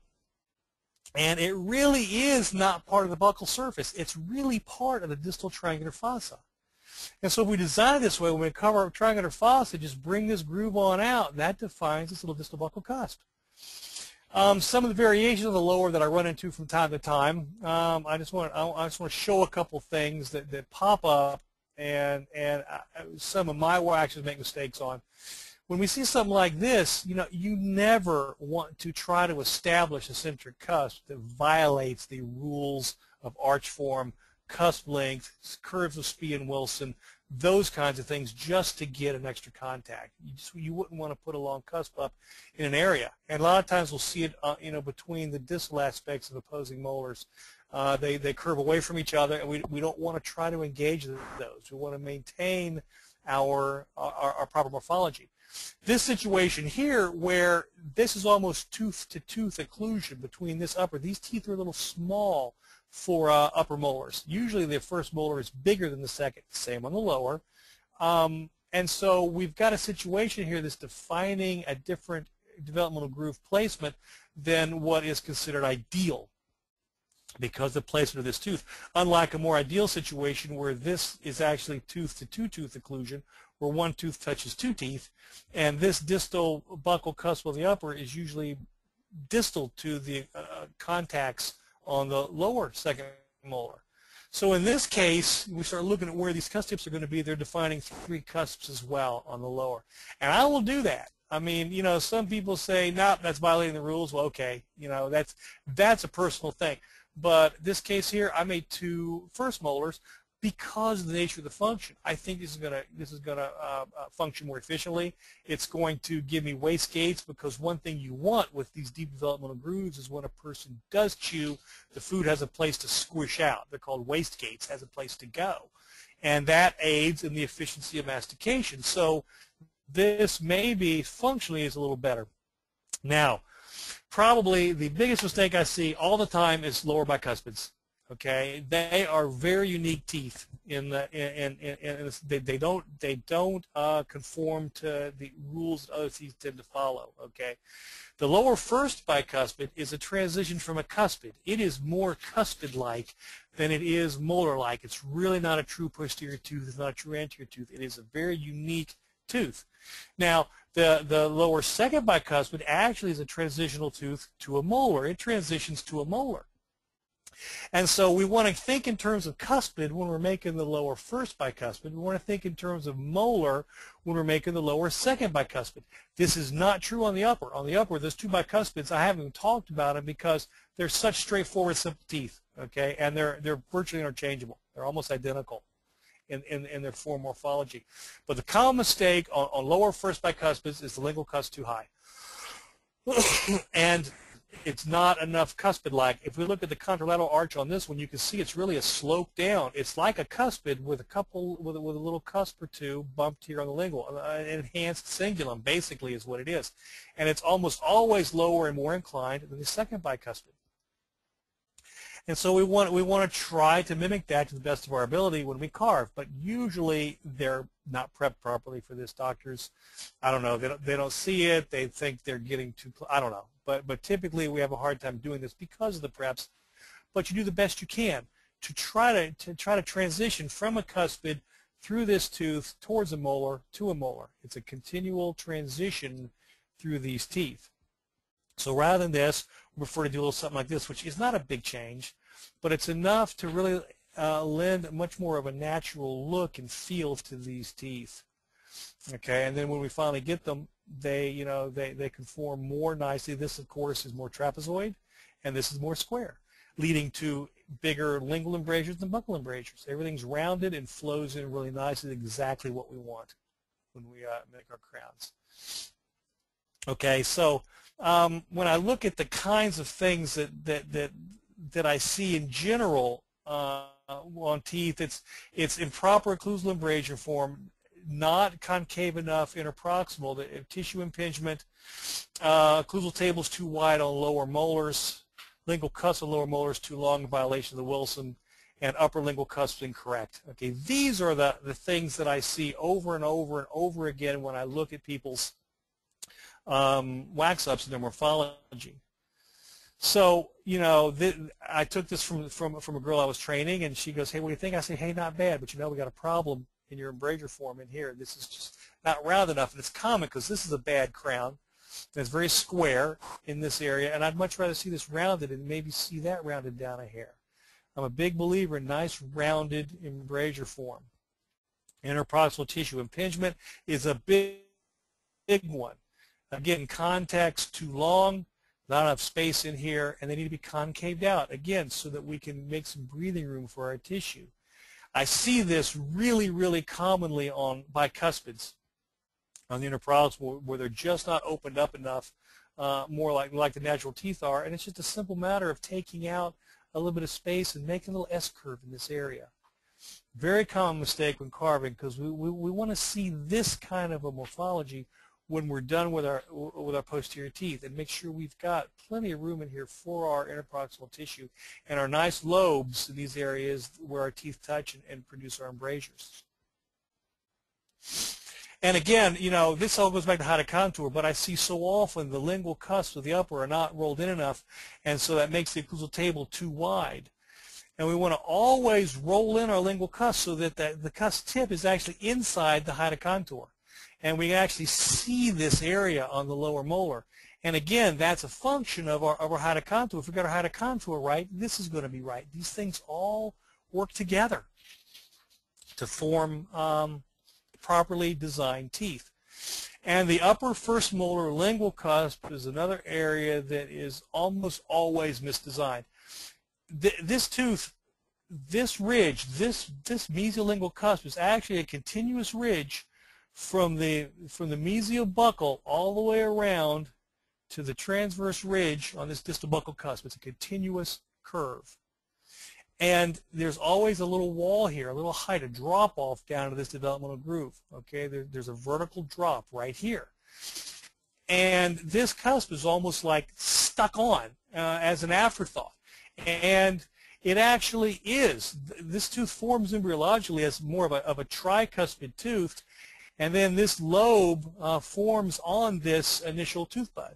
and it really is not part of the buccal surface. It's really part of the distal triangular fossa. And so if we design it this way, when we cover up triangular fossa, just bring this groove on out, that defines this little distal buccal cusp. Um, some of the variations of the lower that I run into from time to time. Um, I just want I, I just want to show a couple things that, that pop up, and and I, some of my waxes make mistakes on. When we see something like this, you know, you never want to try to establish a centric cusp that violates the rules of arch form, cusp length, curves of Spee and Wilson, those kinds of things, just to get an extra contact. You, just, you wouldn't want to put a long cusp up in an area. And a lot of times we'll see it, uh, you know, between the distal aspects of opposing molars. Uh, they, they curve away from each other, and we, we don't want to try to engage those. We want to maintain our, our, our proper morphology. This situation here where this is almost tooth-to-tooth occlusion between this upper, these teeth are a little small for uh, upper molars. Usually the first molar is bigger than the second, same on the lower. Um, and so we've got a situation here that's defining a different developmental groove placement than what is considered ideal because the placement of this tooth, unlike a more ideal situation where this is actually tooth-to-two-tooth occlusion, where one tooth touches two teeth, and this distal buccal cusp on the upper is usually distal to the uh, contacts on the lower second molar. So in this case, we start looking at where these cusps are going to be. They're defining three cusps as well on the lower. And I will do that. I mean, you know, some people say, no, nope, that's violating the rules. Well, okay, you know, that's that's a personal thing. But this case here, I made two first molars because of the nature of the function. I think this is going to this is going to uh, function more efficiently. It's going to give me wastegates, because one thing you want with these deep developmental grooves is when a person does chew, the food has a place to squish out. They're called wastegates, has a place to go, and that aids in the efficiency of mastication. So this maybe functionally is a little better. Now, probably the biggest mistake I see all the time is lower bicuspids. Okay, they are very unique teeth. In the in, in, in, in they, they don't they don't uh, conform to the rules other teeth tend to follow. Okay, the lower first bicuspid is a transition from a cuspid. It is more cuspid-like than it is molar-like. It's really not a true posterior tooth. It's not a true anterior tooth. It is a very unique tooth. Now, the the lower second bicuspid actually is a transitional tooth to a molar. It transitions to a molar. And so we want to think in terms of cuspid when we're making the lower first bicuspid. We want to think in terms of molar when we're making the lower second bicuspid. This is not true on the upper. On the upper, those two bicuspids, I haven't even talked about them because they're such straightforward, simple teeth. Okay, and they're they're virtually interchangeable. They're almost identical in, in, in their form morphology. But the common mistake on, on lower first bicuspids is the lingual cusp too high. And it's not enough cuspid-like. If we look at the contralateral arch on this one, you can see it's really a slope down. It's like a cuspid with a couple, with a, with a little cusp or two bumped here on the lingual. An enhanced cingulum, basically, is what it is. And it's almost always lower and more inclined than the second bicuspid. And so we want we want to try to mimic that to the best of our ability when we carve. But usually they're not prepped properly for this. Doctors, I don't know, they don't, they don't see it. They think they're getting too, I don't know. But but typically we have a hard time doing this because of the preps. But you do the best you can to try to, to try to transition from a cuspid through this tooth towards a molar to a molar. It's a continual transition through these teeth. So rather than this, we prefer to do a little something like this, which is not a big change, but it's enough to really uh, lend much more of a natural look and feel to these teeth. Okay, and then when we finally get them, they, you know, they, they conform more nicely. This, of course, is more trapezoid, and this is more square, leading to bigger lingual embrasures than buccal embrasures. Everything's rounded and flows in really nicely, exactly what we want when we uh, make our crowns. Okay, so um, when I look at the kinds of things that that that, that I see in general uh, on teeth, it's it's improper occlusal embrasure form, not concave enough interproximal, the tissue impingement, uh, occlusal tables too wide on lower molars, lingual cusp on lower molars too long in violation of the Wilson, and upper lingual cusps incorrect. Okay, these are the the things that I see over and over and over again when I look at people's Um, wax-ups in their morphology. So, you know, I took this from, from, from a girl I was training, and she goes, hey, what do you think? I say, hey, not bad, but you know, we got a problem in your embrasure form in here. This is just not round enough, and it's common because this is a bad crown. It's very square in this area, and I'd much rather see this rounded and maybe see that rounded down a hair. I'm a big believer in nice rounded embrasure form. Interproximal tissue impingement is a big, big one. Again, contacts too long, not enough space in here, and they need to be concaved out, again, so that we can make some breathing room for our tissue. I see this really, really commonly on bicuspids, on the interproximal, where they're just not opened up enough, uh, more like, like the natural teeth are, and it's just a simple matter of taking out a little bit of space and making a little S-curve in this area. Very common mistake when carving, because we, we, we want to see this kind of a morphology when we're done with our with our posterior teeth, and make sure we've got plenty of room in here for our interproximal tissue and our nice lobes in these areas where our teeth touch and, and produce our embrasures. And again, you know, this all goes back to how to contour, but I see so often the lingual cusps of the upper are not rolled in enough, and so that makes the occlusal table too wide. And we want to always roll in our lingual cusp so that the, the cusp tip is actually inside the how to contour. And we actually see this area on the lower molar. And again, that's a function of our, of our how to contour. If we've got our how to contour right, this is going to be right. These things all work together to form um, properly designed teeth. And the upper first molar lingual cusp is another area that is almost always misdesigned. Th this tooth, this ridge, this this mesiolingual cusp is actually a continuous ridge from the from the mesial buckle all the way around to the transverse ridge on this distal buccal cusp. It's a continuous curve. And there's always a little wall here, a little height, a drop-off down to this developmental groove. Okay, there, there's a vertical drop right here. And this cusp is almost like stuck on uh, as an afterthought. And it actually is. This tooth forms embryologically as more of a, of a tricuspid tooth, and then this lobe uh, forms on this initial tooth bud.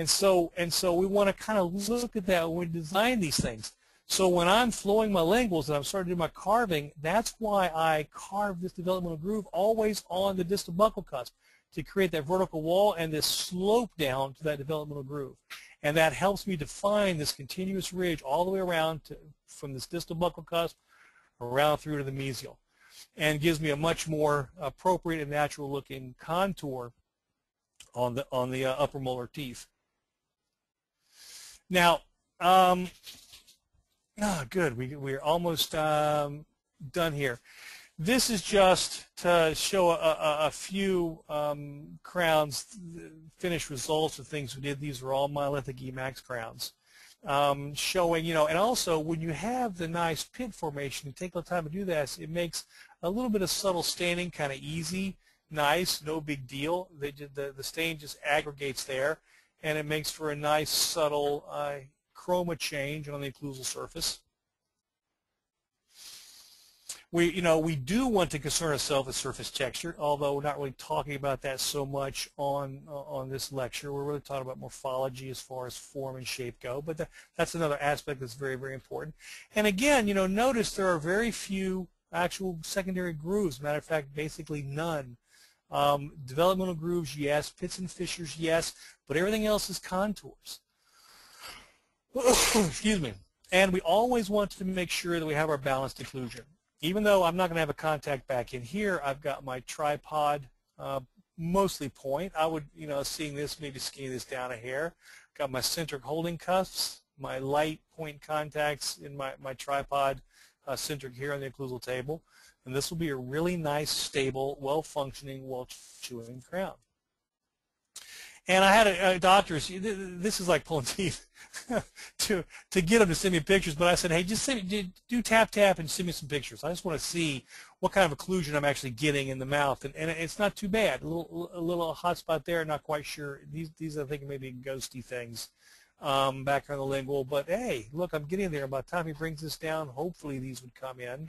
And so, and so we want to kind of look at that when we design these things. So when I'm flowing my linguals and I'm starting to do my carving, that's why I carve this developmental groove always on the distal buccal cusp to create that vertical wall and this slope down to that developmental groove. And that helps me define this continuous ridge all the way around to, from this distal buccal cusp around through to the mesial, and gives me a much more appropriate and natural looking contour on the, on the uh, upper molar teeth. Now, um, Oh, good. We, we're almost um, done here. This is just to show a, a, a few um, crowns, finished results of things we did. These are all myelithic Emax crowns, um, showing, you know, and also when you have the nice pit formation, and take the time to do this, it makes a little bit of subtle staining kind of easy, nice, no big deal. They, the, the stain just aggregates there, and it makes for a nice, subtle uh, chroma change on the occlusal surface. We, you know, we do want to concern ourselves with surface texture, although we're not really talking about that so much on uh, on this lecture. We're really talking about morphology as far as form and shape go, but that, that's another aspect that's very, very important. And again, you know, notice there are very few actual secondary grooves. Matter of fact, basically none. Um, developmental grooves, yes. Pits and fissures, yes. But everything else is contours. Excuse me. And we always want to make sure that we have our balanced occlusion. Even though I'm not going to have a contact back in here, I've got my tripod uh, mostly point. I would, you know, seeing this, maybe skinny this down a hair. Got my centric holding cuffs, my light point contacts in my, my tripod uh, centric here on the occlusal table. And this will be a really nice, stable, well-functioning, well-chewing crown. And I had a, a doctor, this is like pulling teeth, to to get them to send me pictures. But I said, hey, just send me, do tap tap and send me some pictures. I just want to see what kind of occlusion I'm actually getting in the mouth. And, and it's not too bad. A little, a little hot spot there, not quite sure. These, these I think are maybe ghosty things um, back on the lingual. But, hey, look, I'm getting there. By the time he brings this down, hopefully these would come in.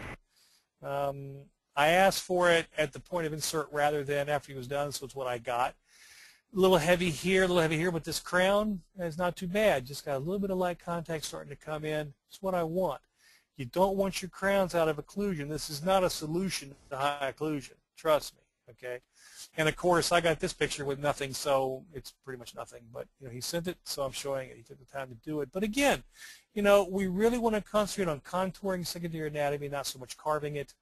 Um, I asked for it at the point of insert rather than after he was done, so it's what I got. A little heavy here, a little heavy here, but this crown is not too bad. Just got a little bit of light contact starting to come in. It's what I want. You don't want your crowns out of occlusion. This is not a solution to high occlusion. Trust me, okay? And, of course, I got this picture with nothing, so it's pretty much nothing. But, you know, he sent it, so I'm showing it. He took the time to do it. But, again, you know, we really want to concentrate on contouring secondary anatomy, not so much carving it.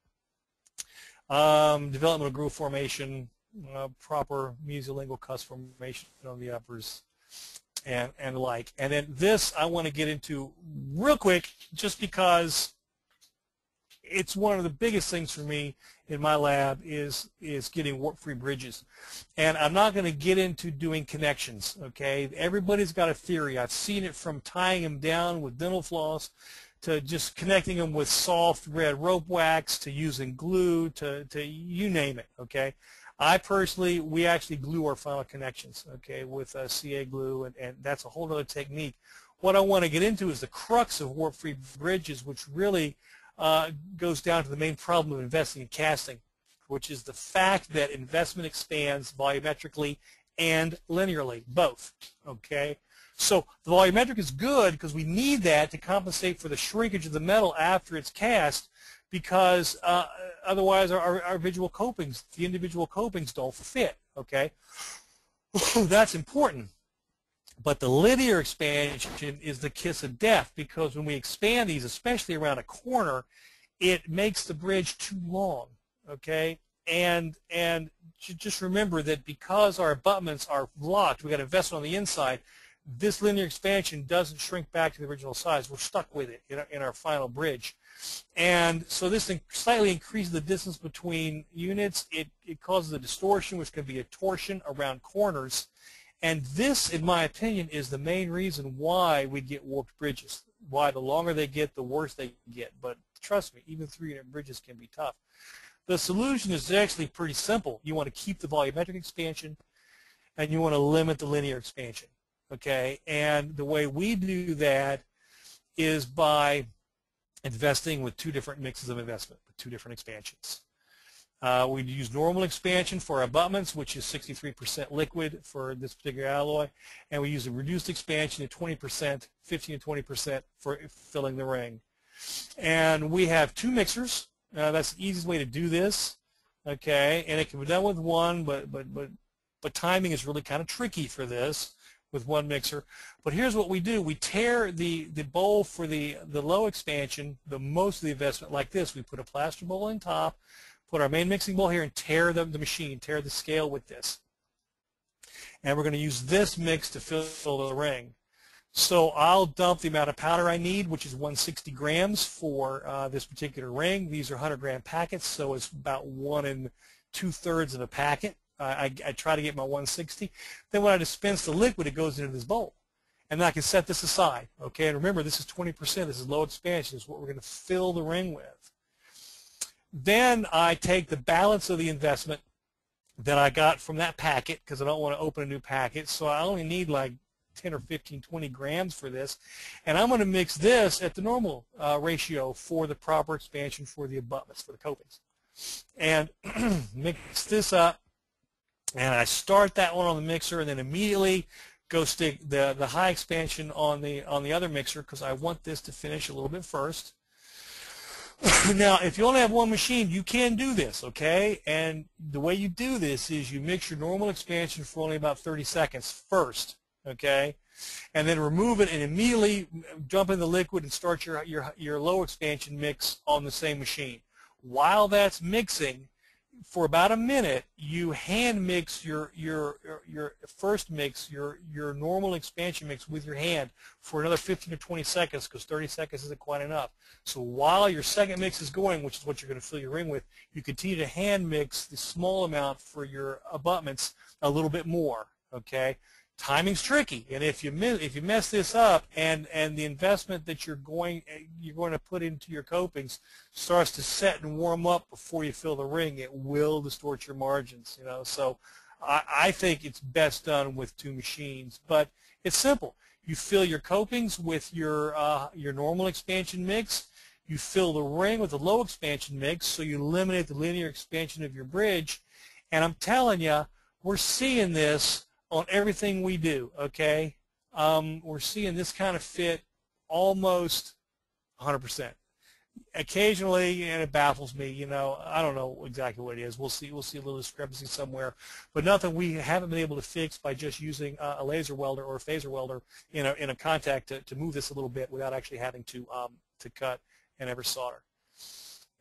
Um, developmental groove formation. Uh, proper mesiolingual cusp formation on the uppers and and like. And then this I want to get into real quick just because it's one of the biggest things for me in my lab is is getting warp-free bridges. And I'm not going to get into doing connections, okay? Everybody's got a theory. I've seen it from tying them down with dental floss to just connecting them with soft red rope wax to using glue to, to you name it, okay? I personally, we actually glue our final connections, okay, with uh, C A glue, and, and that's a whole other technique. What I want to get into is the crux of warp-free bridges, which really uh, goes down to the main problem of investing in casting, which is the fact that investment expands volumetrically and linearly, both, okay? So the volumetric is good because we need that to compensate for the shrinkage of the metal after it's cast, because uh, otherwise our, our, our visual copings, the individual copings don't fit, okay? That's important. But the linear expansion is the kiss of death, because when we expand these, especially around a corner, it makes the bridge too long, okay? And and just remember that because our abutments are locked, we've got a vessel on the inside, this linear expansion doesn't shrink back to the original size. We're stuck with it in our, in our final bridge. And so this thing slightly increases the distance between units. It, it causes a distortion, which can be a torsion around corners. And this, in my opinion, is the main reason why we get warped bridges, why the longer they get, the worse they get. But trust me, even three-unit bridges can be tough. The solution is actually pretty simple. You want to keep the volumetric expansion, and you want to limit the linear expansion. Okay, and the way we do that is by investing with two different mixes of investment, with two different expansions. Uh, we use normal expansion for abutments, which is sixty-three percent liquid for this particular alloy, and we use a reduced expansion at twenty percent, fifteen to twenty percent for filling the ring. And we have two mixers. Uh, that's the easiest way to do this. Okay, and it can be done with one, but but but but timing is really kind of tricky for this. With one mixer. But here's what we do. We tear the, the bowl for the, the low expansion, the most of the investment, like this. We put a plaster bowl on top, put our main mixing bowl here, and tear the, the machine, tear the scale with this. And we're going to use this mix to fill, fill the ring. So I'll dump the amount of powder I need, which is one hundred sixty grams for uh, this particular ring. These are one hundred gram packets, so it's about one and two-thirds of a packet. I, I try to get my one hundred sixty. Then when I dispense the liquid, it goes into this bowl. And then I can set this aside. Okay, and remember, this is twenty percent. This is low expansion. This is what we're going to fill the ring with. Then I take the balance of the investment that I got from that packet, because I don't want to open a new packet. So I only need like ten or fifteen, twenty grams for this. And I'm going to mix this at the normal uh, ratio for the proper expansion for the abutments, for the copings. And mix this up. And I start that one on the mixer, and then immediately go stick the the high expansion on the on the other mixer, because I want this to finish a little bit first. Now, if you only have one machine, you can do this, okay? And the way you do this is you mix your normal expansion for only about thirty seconds first, okay? And then remove it and immediately dump in the liquid and start your your your low expansion mix on the same machine. While that's mixing, for about a minute, you hand mix your your your first mix, your your normal expansion mix, with your hand for another fifteen to twenty seconds, because thirty seconds isn't quite enough. So while your second mix is going, which is what you're going to fill your ring with, you continue to hand mix the small amount for your abutments a little bit more. Okay, timing's tricky, and if you if you mess this up, and and the investment that you're going you're going to put into your copings starts to set and warm up before you fill the ring, it will distort your margins, you know. So I, I think it's best done with two machines, but it's simple. You fill your copings with your uh, your normal expansion mix. You fill the ring with a low expansion mix, so you eliminate the linear expansion of your bridge. And I'm telling you, we're seeing this on everything we do, okay? Um, we're seeing this kind of fit almost one hundred percent. Occasionally, and it baffles me, you know, I don't know exactly what it is. We'll see, we'll see a little discrepancy somewhere, but nothing we haven't been able to fix by just using uh, a laser welder or a phaser welder in a, in a contact to, to move this a little bit without actually having to, um, to cut and ever solder.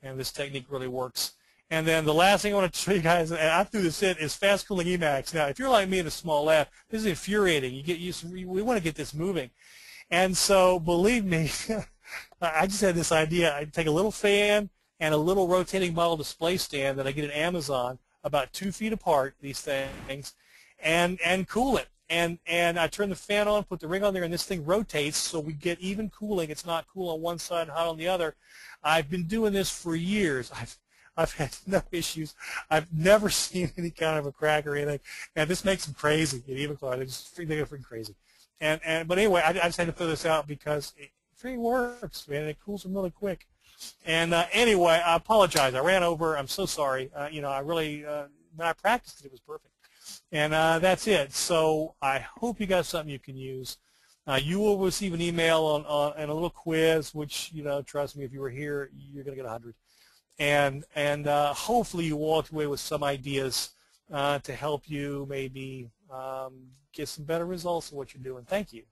And this technique really works. And then the last thing I want to show you guys, and I threw this in, is fast cooling Emax. Now, if you're like me in a small lab, this is infuriating. You get used to, we want to get this moving. And so, believe me, I just had this idea. I take a little fan and a little rotating model display stand that I get at Amazon, about two feet apart, these things, and, and cool it. And, and I turn the fan on, put the ring on there, and this thing rotates, so we get even cooling. It's not cool on one side and hot on the other. I've been doing this for years. I've I've had no issues. I've never seen any kind of a crack or anything, and this makes them crazy. At EvaClaw, they just they go freaking crazy. And and but anyway, I, I just had to throw this out because it freaking works, man. It cools them really quick. And uh, anyway, I apologize. I ran over. I'm so sorry. Uh, you know, I really uh, when I practiced it, it was perfect. And uh, that's it. So I hope you got something you can use. Uh, you will receive an email on, on and a little quiz, which, you know, trust me, if you were here, you're gonna get a hundred. And, and uh, hopefully you walked away with some ideas uh, to help you maybe um, get some better results of what you're doing. Thank you.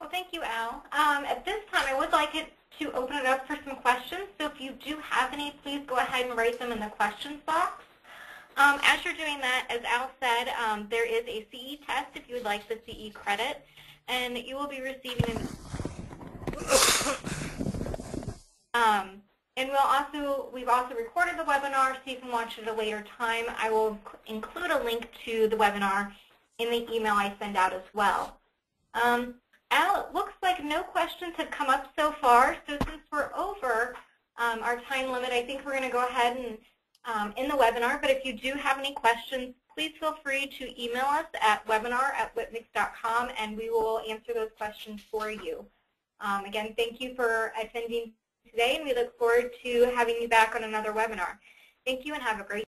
Well, thank you, Al. Um, at this time, I would like it to open it up for some questions. So if you do have any, please go ahead and write them in the questions box. Um, as you're doing that, as Al said, um, there is a C E test if you would like the C E credit, and you will be receiving an um, and we'll also, we've also recorded the webinar, so you can watch it at a later time. I will include a link to the webinar in the email I send out as well. Um, Al, it looks like no questions have come up so far, so since we're over um, our time limit, I think we're going to go ahead and um, end the webinar. But if you do have any questions, please feel free to email us at webinar at whip mix dot com, and we will answer those questions for you. Um, again, thank you for attending today, and we look forward to having you back on another webinar. Thank you, and have a great day.